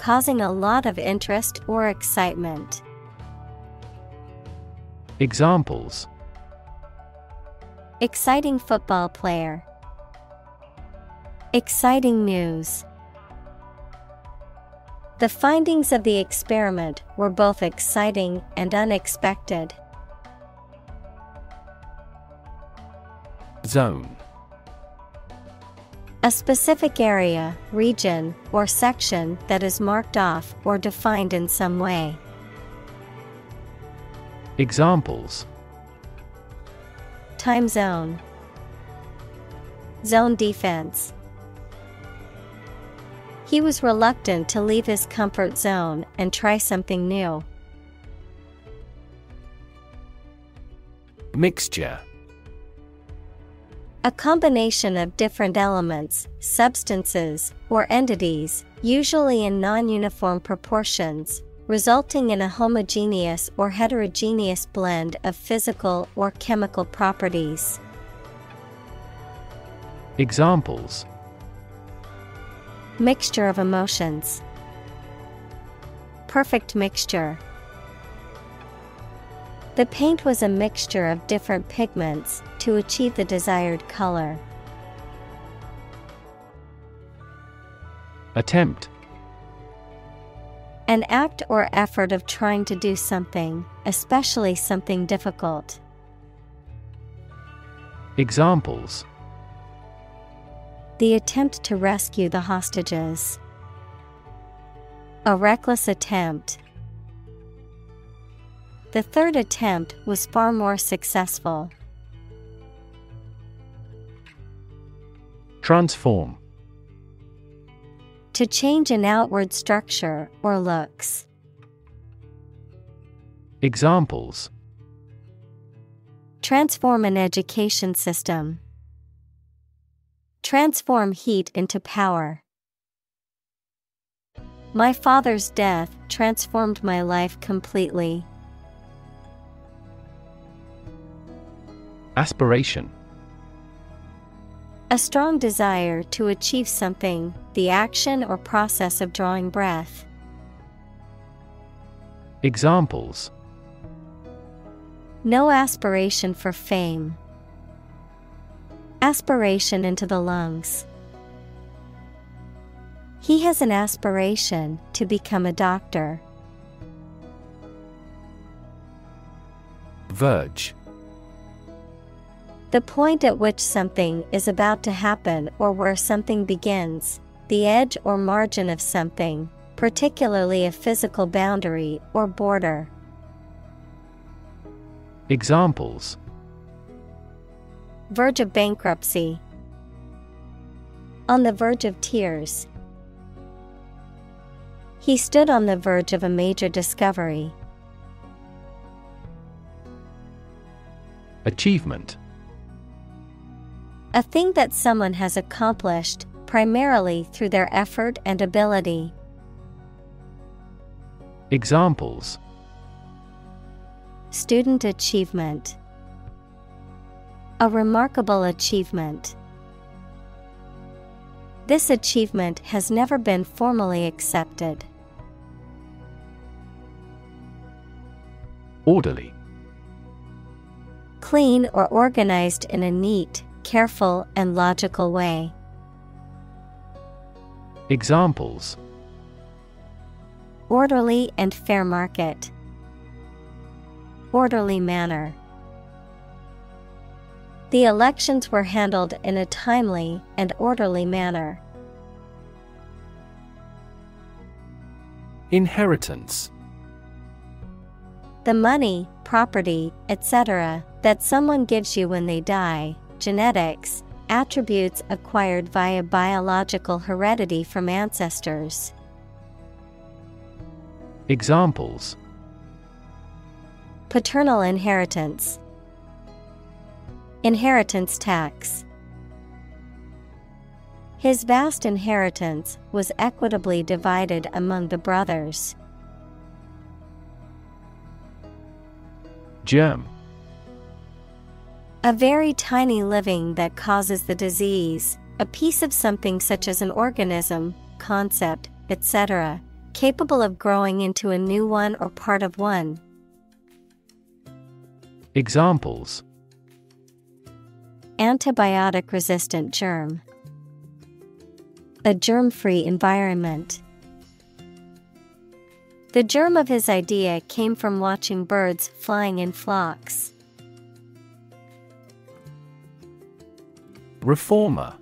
Causing a lot of interest or excitement. Examples: exciting football player. Exciting news. The findings of the experiment were both exciting and unexpected. Zone. A specific area, region, or section that is marked off or defined in some way. Examples: time zone. Zone defense. He was reluctant to leave his comfort zone and try something new. Mixture. A combination of different elements, substances, or entities, usually in non-uniform proportions, resulting in a homogeneous or heterogeneous blend of physical or chemical properties. Examples: mixture of emotions. Perfect mixture. The paint was a mixture of different pigments to achieve the desired color. Attempt. An act or effort of trying to do something, especially something difficult. Examples. The attempt to rescue the hostages. A reckless attempt. The third attempt was far more successful. Transform. To change an outward structure or looks. Examples. Transform an education system. Transform heat into power. My father's death transformed my life completely. Aspiration. A strong desire to achieve something, the action or process of drawing breath. Examples. No aspiration for fame. Aspiration into the lungs. He has an aspiration to become a doctor. Verge. The point at which something is about to happen or where something begins, the edge or margin of something, particularly a physical boundary or border. Examples. Verge of bankruptcy. On the verge of tears. He stood on the verge of a major discovery. Achievement. A thing that someone has accomplished, primarily through their effort and ability. Examples. Student achievement. A remarkable achievement. This achievement has never been formally accepted. Orderly. Clean or organized in a neat, careful and logical way. Examples. Orderly and fair market. Orderly manner. The elections were handled in a timely and orderly manner. Inheritance. The money, property, et cetera that someone gives you when they die. Genetics, attributes acquired via biological heredity from ancestors. Examples. Paternal inheritance. Inheritance tax. His vast inheritance was equitably divided among the brothers. Germ. A very tiny living that causes the disease, a piece of something such as an organism, concept, et cetera, capable of growing into a new one or part of one. Examples. Antibiotic-resistant germ. A germ-free environment. The germ of his idea came from watching birds flying in flocks. Reformer.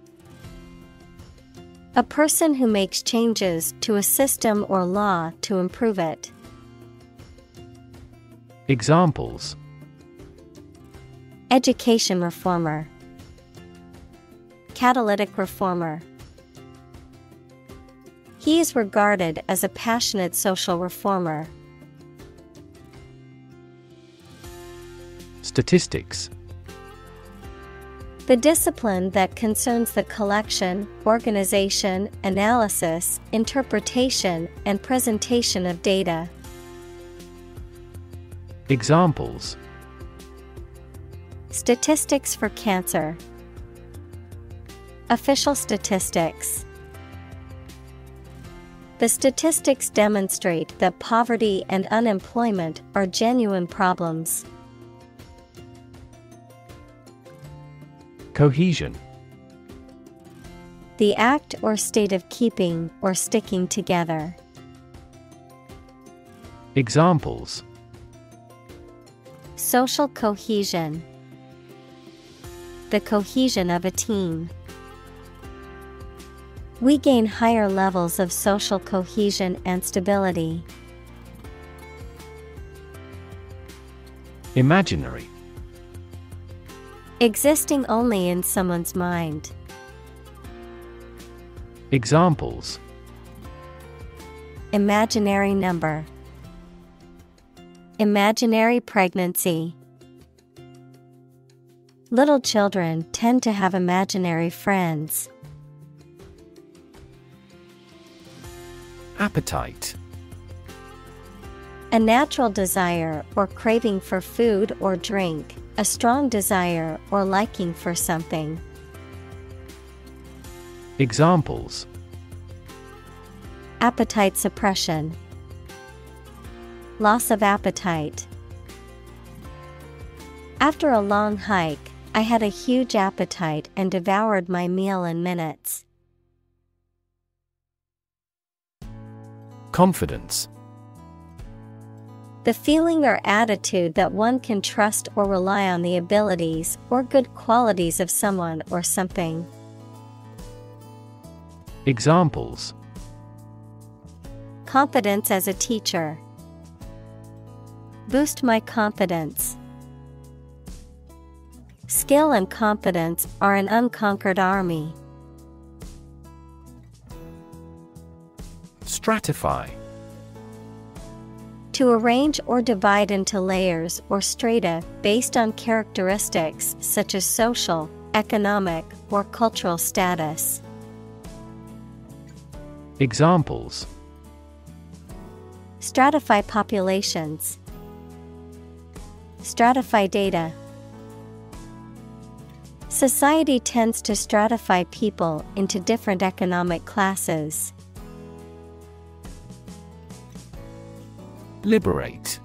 A person who makes changes to a system or law to improve it. Examples. Education reformer. Catalytic reformer. He is regarded as a passionate social reformer. Statistics. The discipline that concerns the collection, organization, analysis, interpretation, and presentation of data. Examples. Statistics for cancer. Official statistics. The statistics demonstrate that poverty and unemployment are genuine problems. Cohesion. The act or state of keeping or sticking together. Examples: social cohesion, the cohesion of a team. We gain higher levels of social cohesion and stability. Imaginary. Existing only in someone's mind. Examples: imaginary number, imaginary pregnancy. Little children tend to have imaginary friends. Appetite. A natural desire or craving for food or drink, a strong desire or liking for something. Examples: appetite suppression, loss of appetite. After a long hike, I had a huge appetite and devoured my meal in minutes. Confidence. The feeling or attitude that one can trust or rely on the abilities or good qualities of someone or something. Examples: confidence as a teacher. Boost my confidence. Skill and competence are an unconquered army. Stratify. To arrange or divide into layers or strata based on characteristics such as social, economic, or cultural status. Examples: stratify populations, stratify data. Society tends to stratify people into different economic classes. Liberate.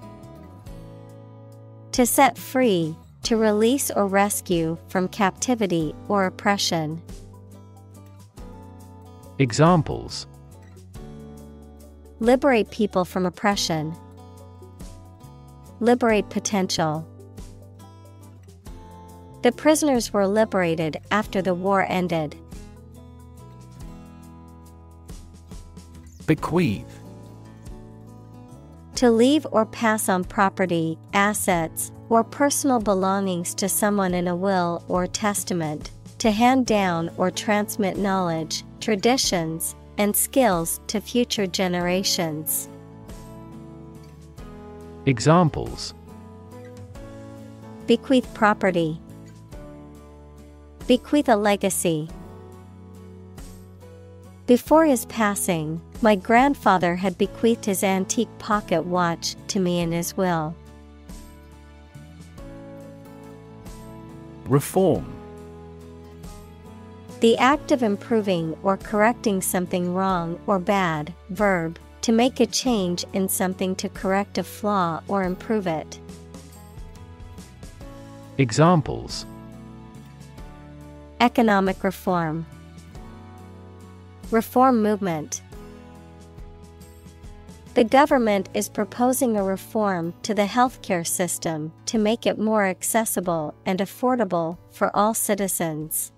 To set free, to release or rescue from captivity or oppression. Examples: liberate people from oppression, liberate potential. The prisoners were liberated after the war ended. Bequeath. To leave or pass on property, assets, or personal belongings to someone in a will or testament, to hand down or transmit knowledge, traditions, and skills to future generations. Examples: bequeath property, bequeath a legacy. Before his passing, my grandfather had bequeathed his antique pocket watch to me in his will. Reform. The act of improving or correcting something wrong or bad, verb, to make a change in something to correct a flaw or improve it. Examples: economic reform, reform movement. The government is proposing a reform to the healthcare system to make it more accessible and affordable for all citizens.